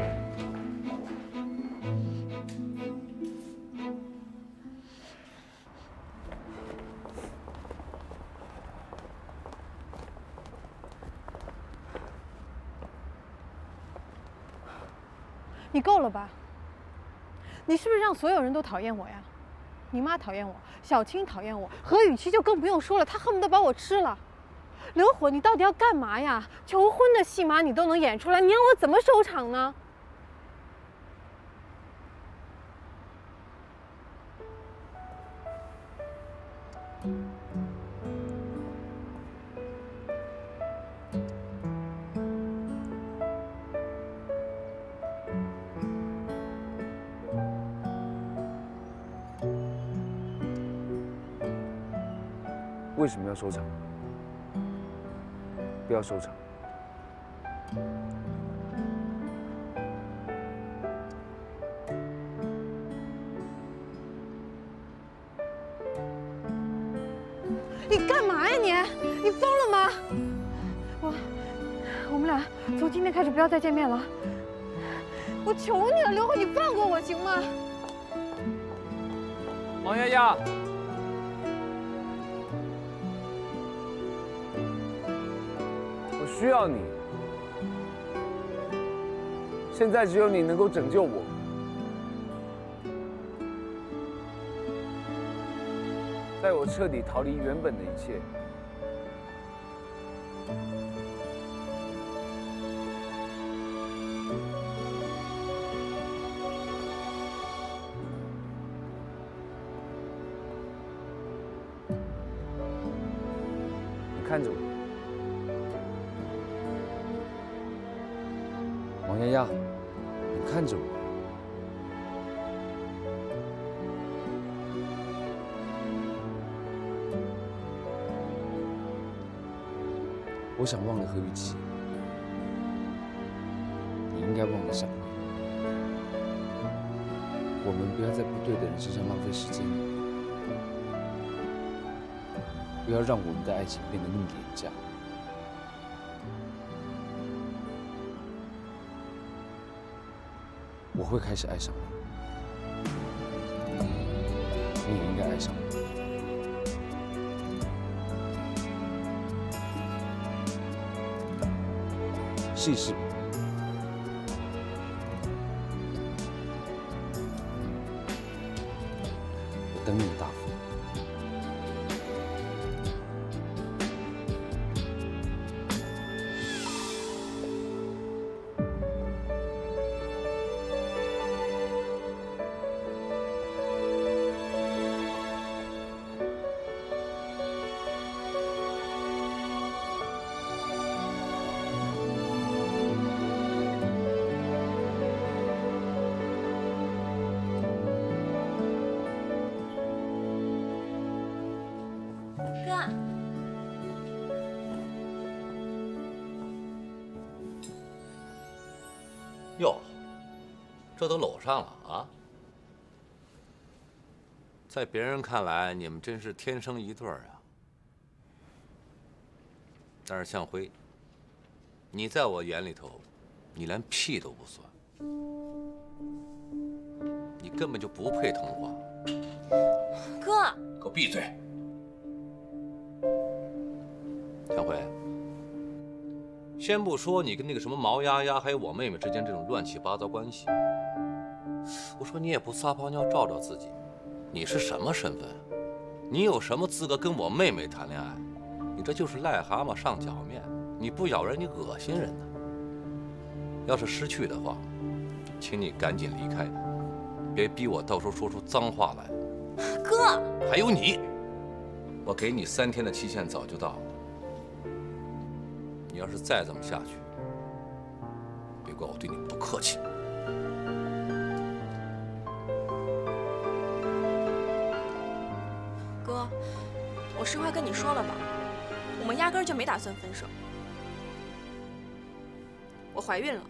你够了吧？你是不是让所有人都讨厌我呀？你妈讨厌我，小青讨厌我，何雨琦就更不用说了，她恨不得把我吃了。刘火，你到底要干嘛呀？求婚的戏码你都能演出来，你让我怎么收场呢？为什么要收场？不要收场！你干嘛呀你？你疯了吗？我，我们俩从今天开始不要再见面了。我求你了，刘火，你放过我行吗？王丫丫。 需要你，现在只有你能够拯救我。在我彻底逃离原本的一切，你看着我。 丫丫，你看着我，我想忘了何雨琦，你应该忘了想我。我们不要在不对的人身上浪费时间，不要让我们的爱情变得那么廉价。 我会开始爱上你，你也应该爱上我。试一试。我等你的答复。 哟，这都搂上了啊！在别人看来，你们真是天生一对儿啊。但是向辉，你在我眼里头，你连屁都不算，你根本就不配童话。哥，给我闭嘴！向辉。 先不说你跟那个什么毛丫丫还有我妹妹之间这种乱七八糟关系，我说你也不撒泡尿照照自己，你是什么身份？你有什么资格跟我妹妹谈恋爱？你这就是癞蛤蟆上脚面，你不咬人你恶心人呢。要是失去的话，请你赶紧离开，别逼我到时候说出脏话来。哥，还有你，我给你三天的期限早就到了。你要是再这么下去，别怪我对你不客气。 哥，我实话跟你说了吧，我们压根儿就没打算分手。我怀孕了。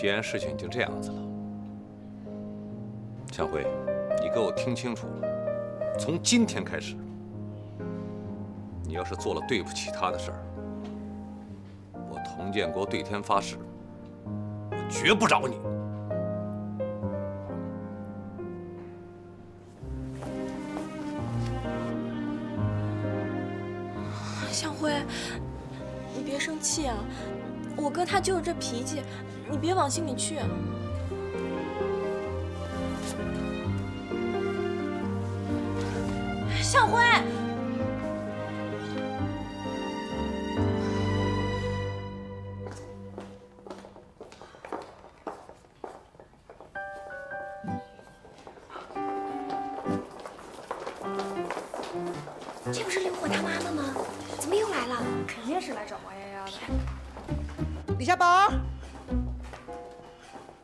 既然事情已经这样子了，向辉，你给我听清楚了，从今天开始，你要是做了对不起他的事儿，我佟建国对天发誓，我绝不饶你。向辉，你别生气啊，我哥他就是这脾气。 你别往心里去啊。向辉，这不是刘火他妈妈吗？怎么又来了？肯定是来找王丫丫的。李家宝。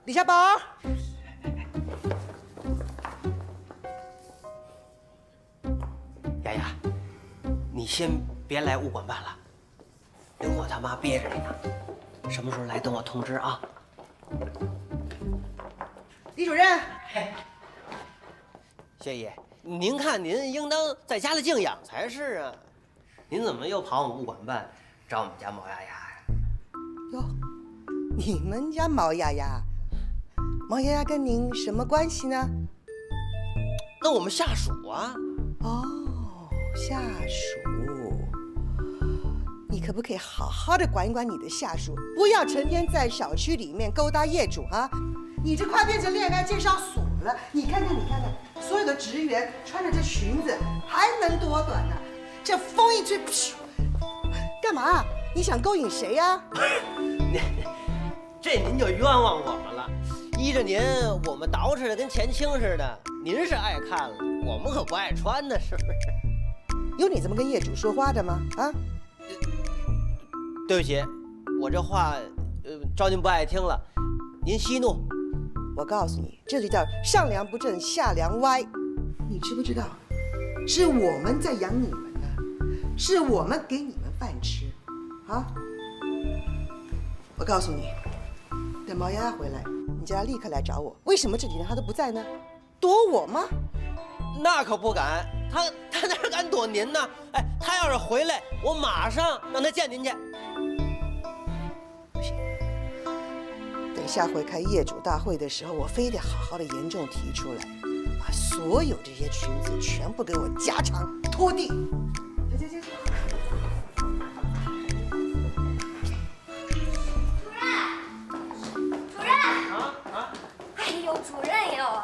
李家宝，丫丫，你先别来物管办了，刘火他妈憋着你呢，什么时候来等我通知啊。李主任，谢爷，您看您应当在家里静养才是啊，您怎么又跑我们物管办找我们家毛丫丫呀？哟，你们家毛丫丫？ 毛丫丫跟您什么关系呢？那我们下属啊。哦，下属，你可不可以好好的管一管你的下属，不要成天在小区里面勾搭业主啊！你这快变成恋爱介绍所了。你看看，你看看，所有的职员穿着这裙子还能多短呢？这风一吹，干嘛？你想勾引谁呀？这您就冤枉我们了。 依着您，我们捯饬的跟前清似的，您是爱看了，我们可不爱穿呢，是不是？有你这么跟业主说话的吗？啊？对不起，我这话，呃，招您不爱听了，您息怒。我告诉你，这就叫上梁不正下梁歪。你知不知道，是我们在养你们呢，是我们给你们饭吃，啊？我告诉你，等毛丫丫回来。 你你叫他立刻来找我。为什么这几天他都不在呢？躲我吗？那可不敢，他他哪敢躲您呢？哎，他要是回来，我马上让他见您去。不行，等下回开业主大会的时候，我非得好好的严重提出来，把所有这些裙子全部给我夹长拖地。行行行。 主任哟，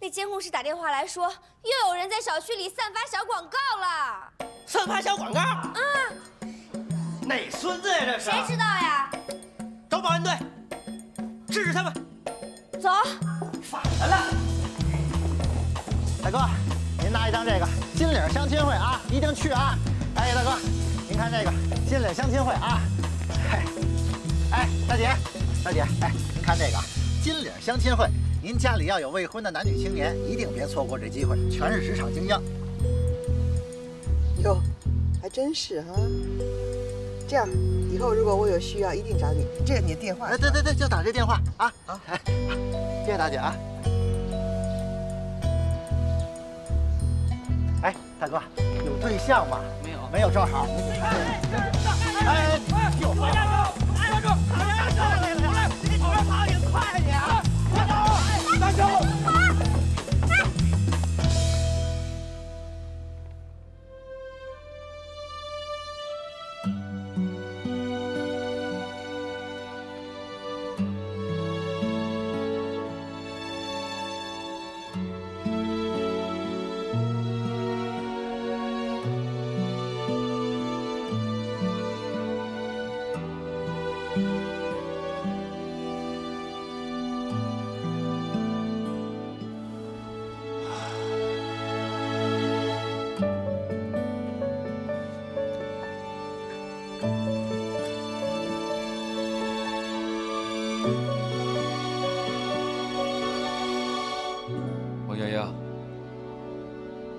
那监控室打电话来说，又有人在小区里散发小广告了。散发小广告？嗯。哪孙子呀？这是？谁知道呀？找保安队，制止他们。走。反了了。大哥，您拿一张这个金领相亲会啊，一定去啊！哎，大哥，您看这个金领相亲会啊。哎，哎，大姐，大姐，哎，您看这个。 金领相亲会，您家里要有未婚的男女青年，一定别错过这机会，全是职场精英。哟，还真是哈。这样，以后如果我有需要，一定找你。这是你的电话。哎，对对对，就打这电话啊啊！哎，谢谢大姐啊。哎，大哥，有对象吗？没有，没有正好。哎哎，哎，有。往下走，抓住，往下走，来，你往上跑也快点。 大哥，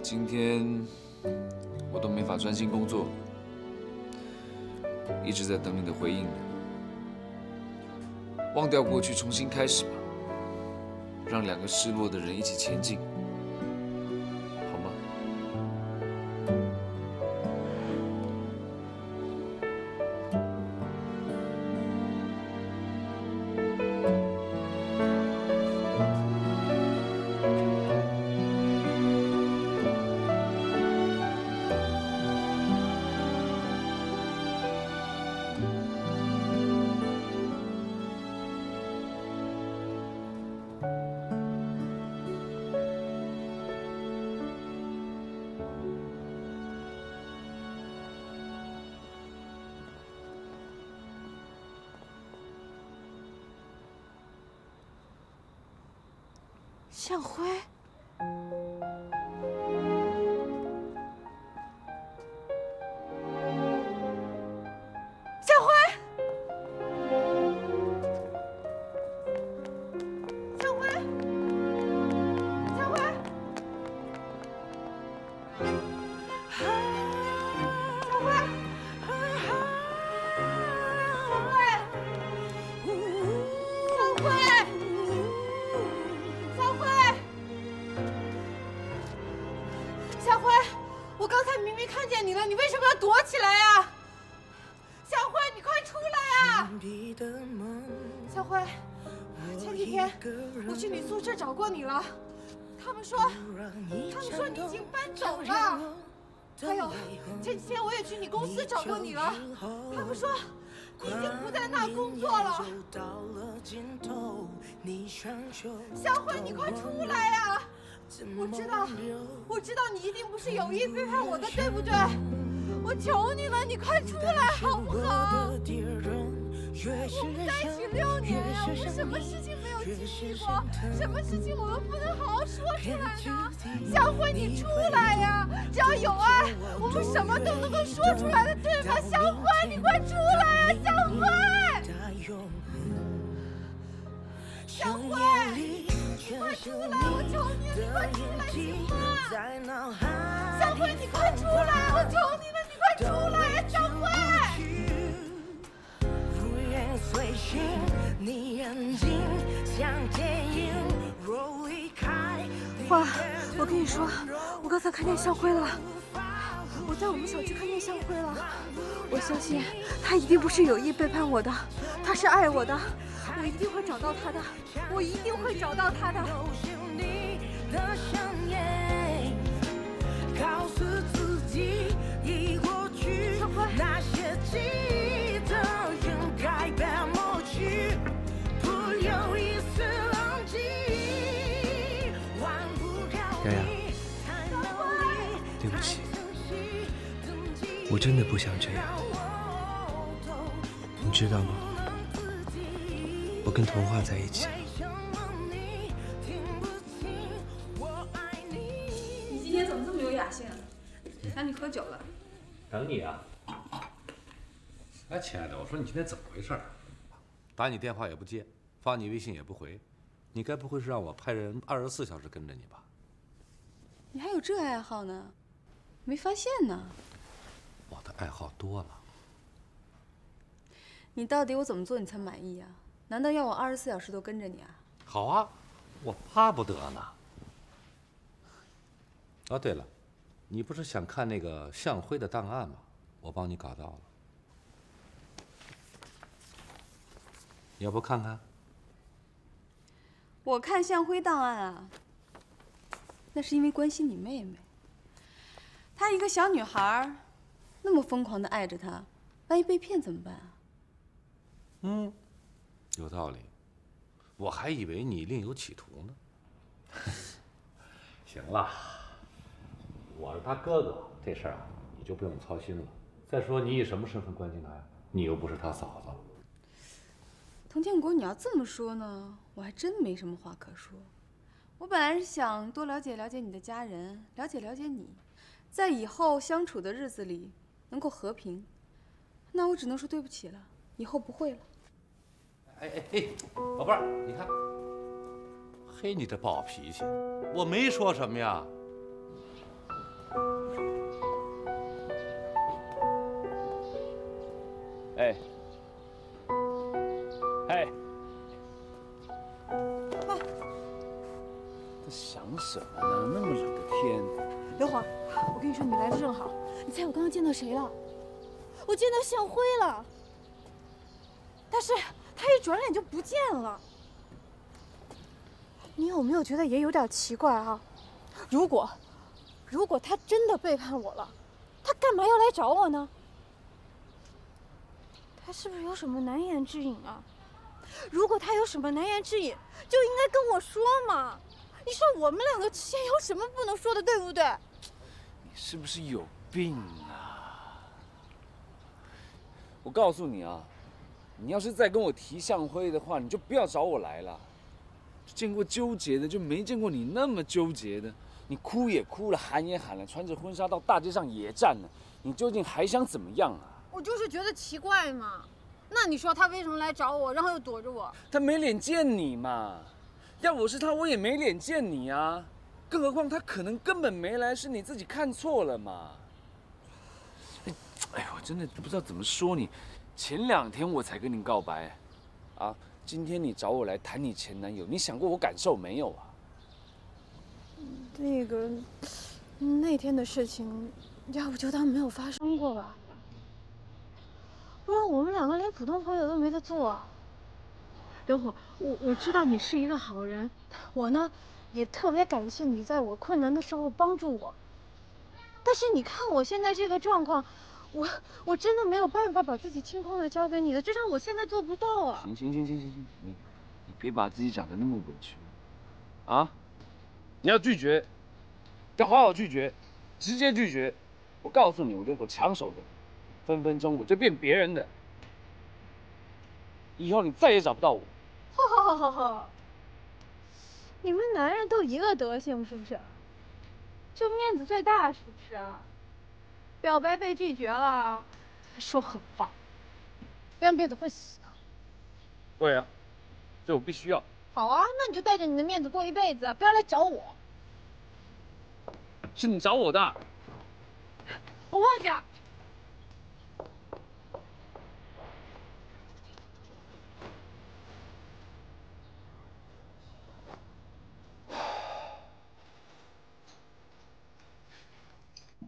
今天我都没法专心工作，一直在等你的回应。忘掉过去，重新开始吧，让两个失落的人一起前进，好吗？向辉，向辉，向辉，向辉，向辉，向辉，向辉。 明明看见你了，你为什么要躲起来呀？小辉，你快出来啊！小辉，前几天我去你宿舍找过你了，他们说，他们说你已经搬走了。还有，前几天我也去你公司找过你了，他们说你已经不在那工作了。小辉，你快出来呀！ 我知道，我知道你一定不是有意背叛我的，对不对？我求你了，你快出来好不好？我们在一起六年呀，我什么事情没有经历过？什么事情我都不能好好说出来呢？向辉，你出来呀！只要有爱，我们什么都能够说出来的，对吧？向辉，你快出来呀！向辉，向辉。 快出来！我求你了，你快出来行吗？小辉，你快出来！我求你了，你快出来呀，小辉！如影随形，你眼睛。花儿，我跟你说，我刚才看见向辉了。我在我们小区看见向辉了。我相信他一定不是有意背叛我的，他是爱我的。我一定会找到他的，我一定会找到他的。向辉。 洋洋，对不起，我真的不想这样，你知道吗？我跟童话在一起，你今天怎么这么有雅兴？让你喝酒了，等你啊！哎，亲爱的，我说你今天怎么回事？打你电话也不接，发你微信也不回，你该不会是让我派人二十四小时跟着你吧？ 你还有这爱好呢，没发现呢。我的爱好多了。你到底我怎么做你才满意呀？难道要我二十四小时都跟着你啊？好啊，我巴不得呢。哦，对了，你不是想看那个向辉的档案吗？我帮你搞到了。你要不看看？我看向辉档案啊。 那是因为关心你妹妹，她一个小女孩，那么疯狂的爱着他，万一被骗怎么办啊？嗯，有道理，我还以为你另有企图呢。行了，我是他哥哥，这事儿啊你就不用操心了。再说你以什么身份关心他呀？你又不是他嫂子。滕建国，你要这么说呢，我还真没什么话可说。 我本来是想多了解了解你的家人，了解了解你，在以后相处的日子里能够和平。那我只能说对不起了，以后不会了。哎哎哎，宝贝儿，你看，嘿，你这暴脾气，我没说什么呀。哎，哎。 想什么呢？那么冷的天。刘华，我跟你说，你来的正好。你猜我刚刚见到谁了？我见到向辉了。但是他一转脸就不见了。你有没有觉得也有点奇怪啊？如果，如果他真的背叛我了，他干嘛要来找我呢？他是不是有什么难言之隐啊？如果他有什么难言之隐，就应该跟我说嘛。 你说我们两个之间有什么不能说的，对不对？你是不是有病啊？我告诉你啊，你要是再跟我提向辉的话，你就不要找我来了。见过纠结的，就没见过你那么纠结的。你哭也哭了，喊也喊了，穿着婚纱到大街上也站了，你究竟还想怎么样啊？我就是觉得奇怪嘛。那你说他为什么来找我，然后又躲着我？他没脸见你嘛。 要我是他，我也没脸见你啊！更何况他可能根本没来，是你自己看错了嘛。哎，我真的不知道怎么说你。前两天我才跟你告白，啊，今天你找我来谈你前男友，你想过我感受没有啊？那个，那天的事情，要不就当没有发生过吧。不然我们两个连普通朋友都没得做啊。 刘火，我我知道你是一个好人，我呢，也特别感谢你在我困难的时候帮助我。但是你看我现在这个状况，我我真的没有办法把自己清空的交给你的，至少我现在做不到啊。行行行行行行，你你别把自己讲得那么委屈，啊！你要拒绝，要好好拒绝，直接拒绝。我告诉你，我刘火抢手的，分分钟我就变别人的，以后你再也找不到我。 哈哈哈！你们男人都一个德行，是不是？就面子最大，是不是？表白被拒绝了，还说很棒，不然面子会死的。对啊，这我必须要。好啊，那你就带着你的面子过一辈子，不要来找我。是你找我的，我忘记了。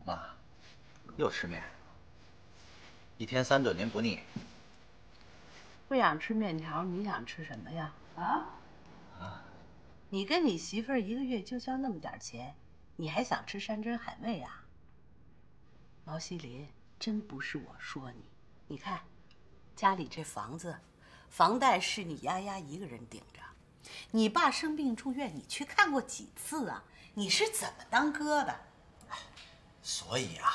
妈，又吃面，一天三顿您不腻。不想吃面条，你想吃什么呀？啊？啊？你跟你媳妇儿一个月就交那么点钱，你还想吃山珍海味啊？毛希林，真不是我说你，你看，家里这房子，房贷是你丫丫一个人顶着。 你爸生病住院，你去看过几次啊？你是怎么当哥的？所以啊，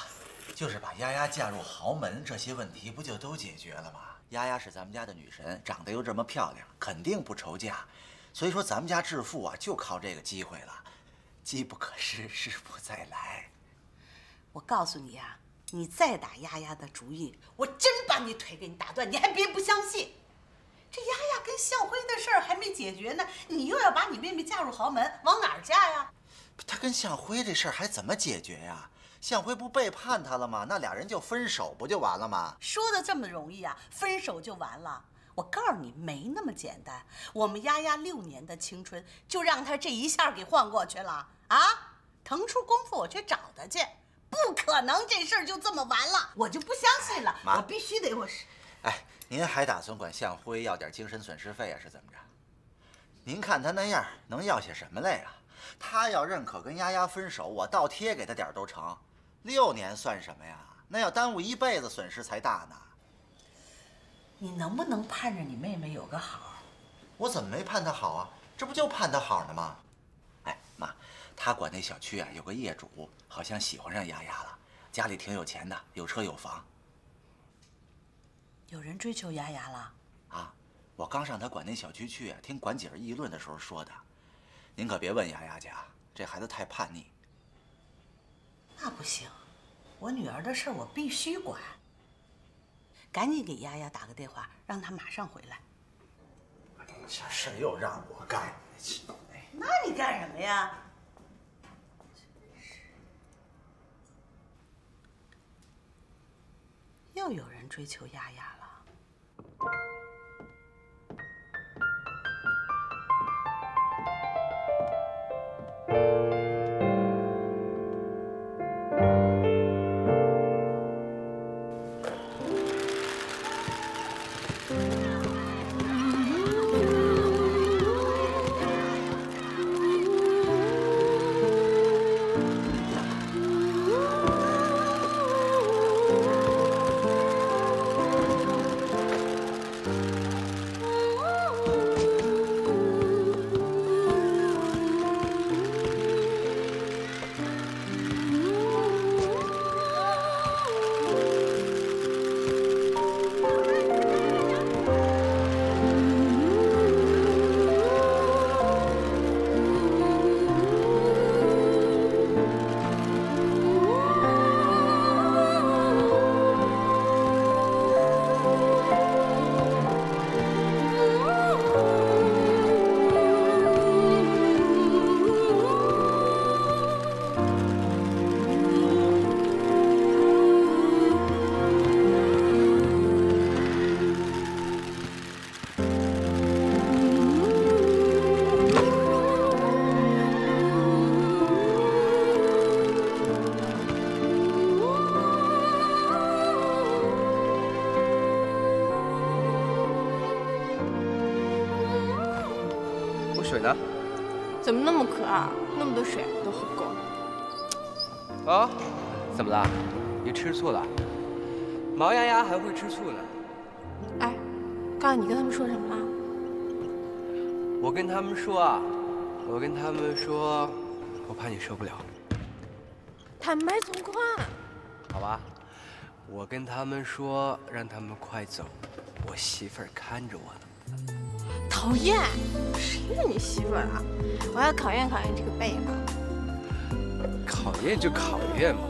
就是把丫丫嫁入豪门，这些问题不就都解决了吗？丫丫是咱们家的女神，长得又这么漂亮，肯定不愁嫁。所以说咱们家致富啊，就靠这个机会了。机不可失，失不再来。我告诉你啊，你再打丫丫的主意，我真把你腿给你打断，你还别不相信。 这丫丫跟向辉的事儿还没解决呢，你又要把你妹妹嫁入豪门，往哪儿嫁呀？她跟向辉这事儿还怎么解决呀？向辉不背叛她了吗？那俩人就分手不就完了吗？说的这么容易啊？分手就完了？我告诉你，没那么简单。我们丫丫六年的青春，就让她这一下给换过去了啊！腾出功夫我去找她去，不可能这事儿就这么完了，我就不相信了。我必须得我是。 哎，您还打算管向辉要点精神损失费啊？是怎么着？您看他那样，能要些什么来啊？他要认可跟丫丫分手，我倒贴给他点都成。六年算什么呀？那要耽误一辈子，损失才大呢。你能不能盼着你妹妹有个好？我怎么没盼她好啊？这不就盼她好呢吗？哎，妈，他管那小区啊有个业主，好像喜欢上丫丫了，家里挺有钱的，有车有房。 有人追求丫丫了啊！我刚上他管那小区去，听管姐议论的时候说的。您可别问丫丫去啊，这孩子太叛逆。那不行，我女儿的事我必须管。赶紧给丫丫打个电话，让她马上回来。这事又让我干，那你干什么呀？又有人追求丫丫了。 怎么那么可爱？那么多水都喝不够。哦，怎么了？你吃醋了？毛丫丫还会吃醋呢。哎，刚才你跟他们说什么了？我跟他们说啊，我跟他们说，我怕你受不了。坦白从宽。好吧，我跟他们说，让他们快走，我媳妇儿看着我呢。 讨厌，谁是你媳妇啊？我要考验考验这个背嘛。考验就考验嘛，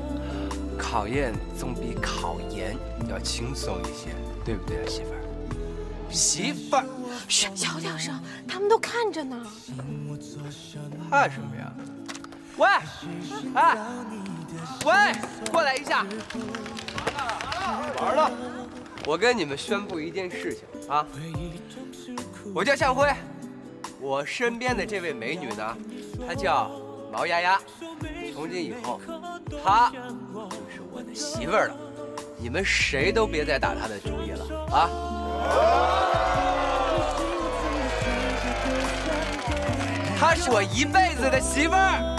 考验总比考研要轻松一些，对不对啊，媳妇儿？媳妇儿，嘘，小点声，他们都看着呢。怕什么呀？喂，哎，喂，过来一下。玩了，我跟你们宣布一件事情啊。 我叫向辉，我身边的这位美女呢，她叫毛丫丫。从今以后，她的媳妇儿了，你们谁都别再打她的主意了啊！她是我一辈子的媳妇儿。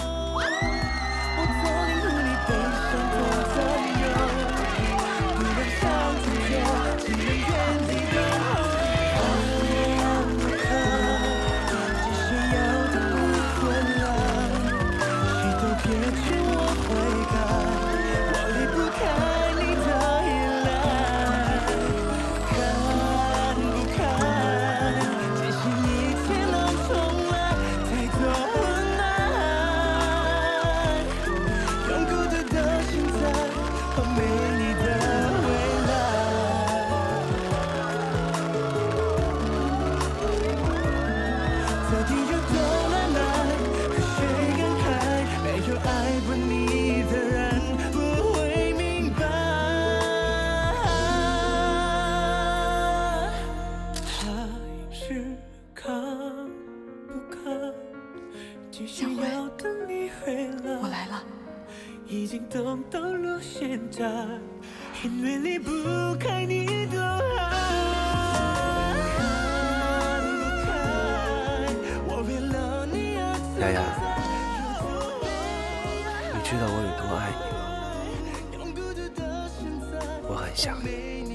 因为离不开你的爱。雅雅，你知道我有多爱你吗？我很想你。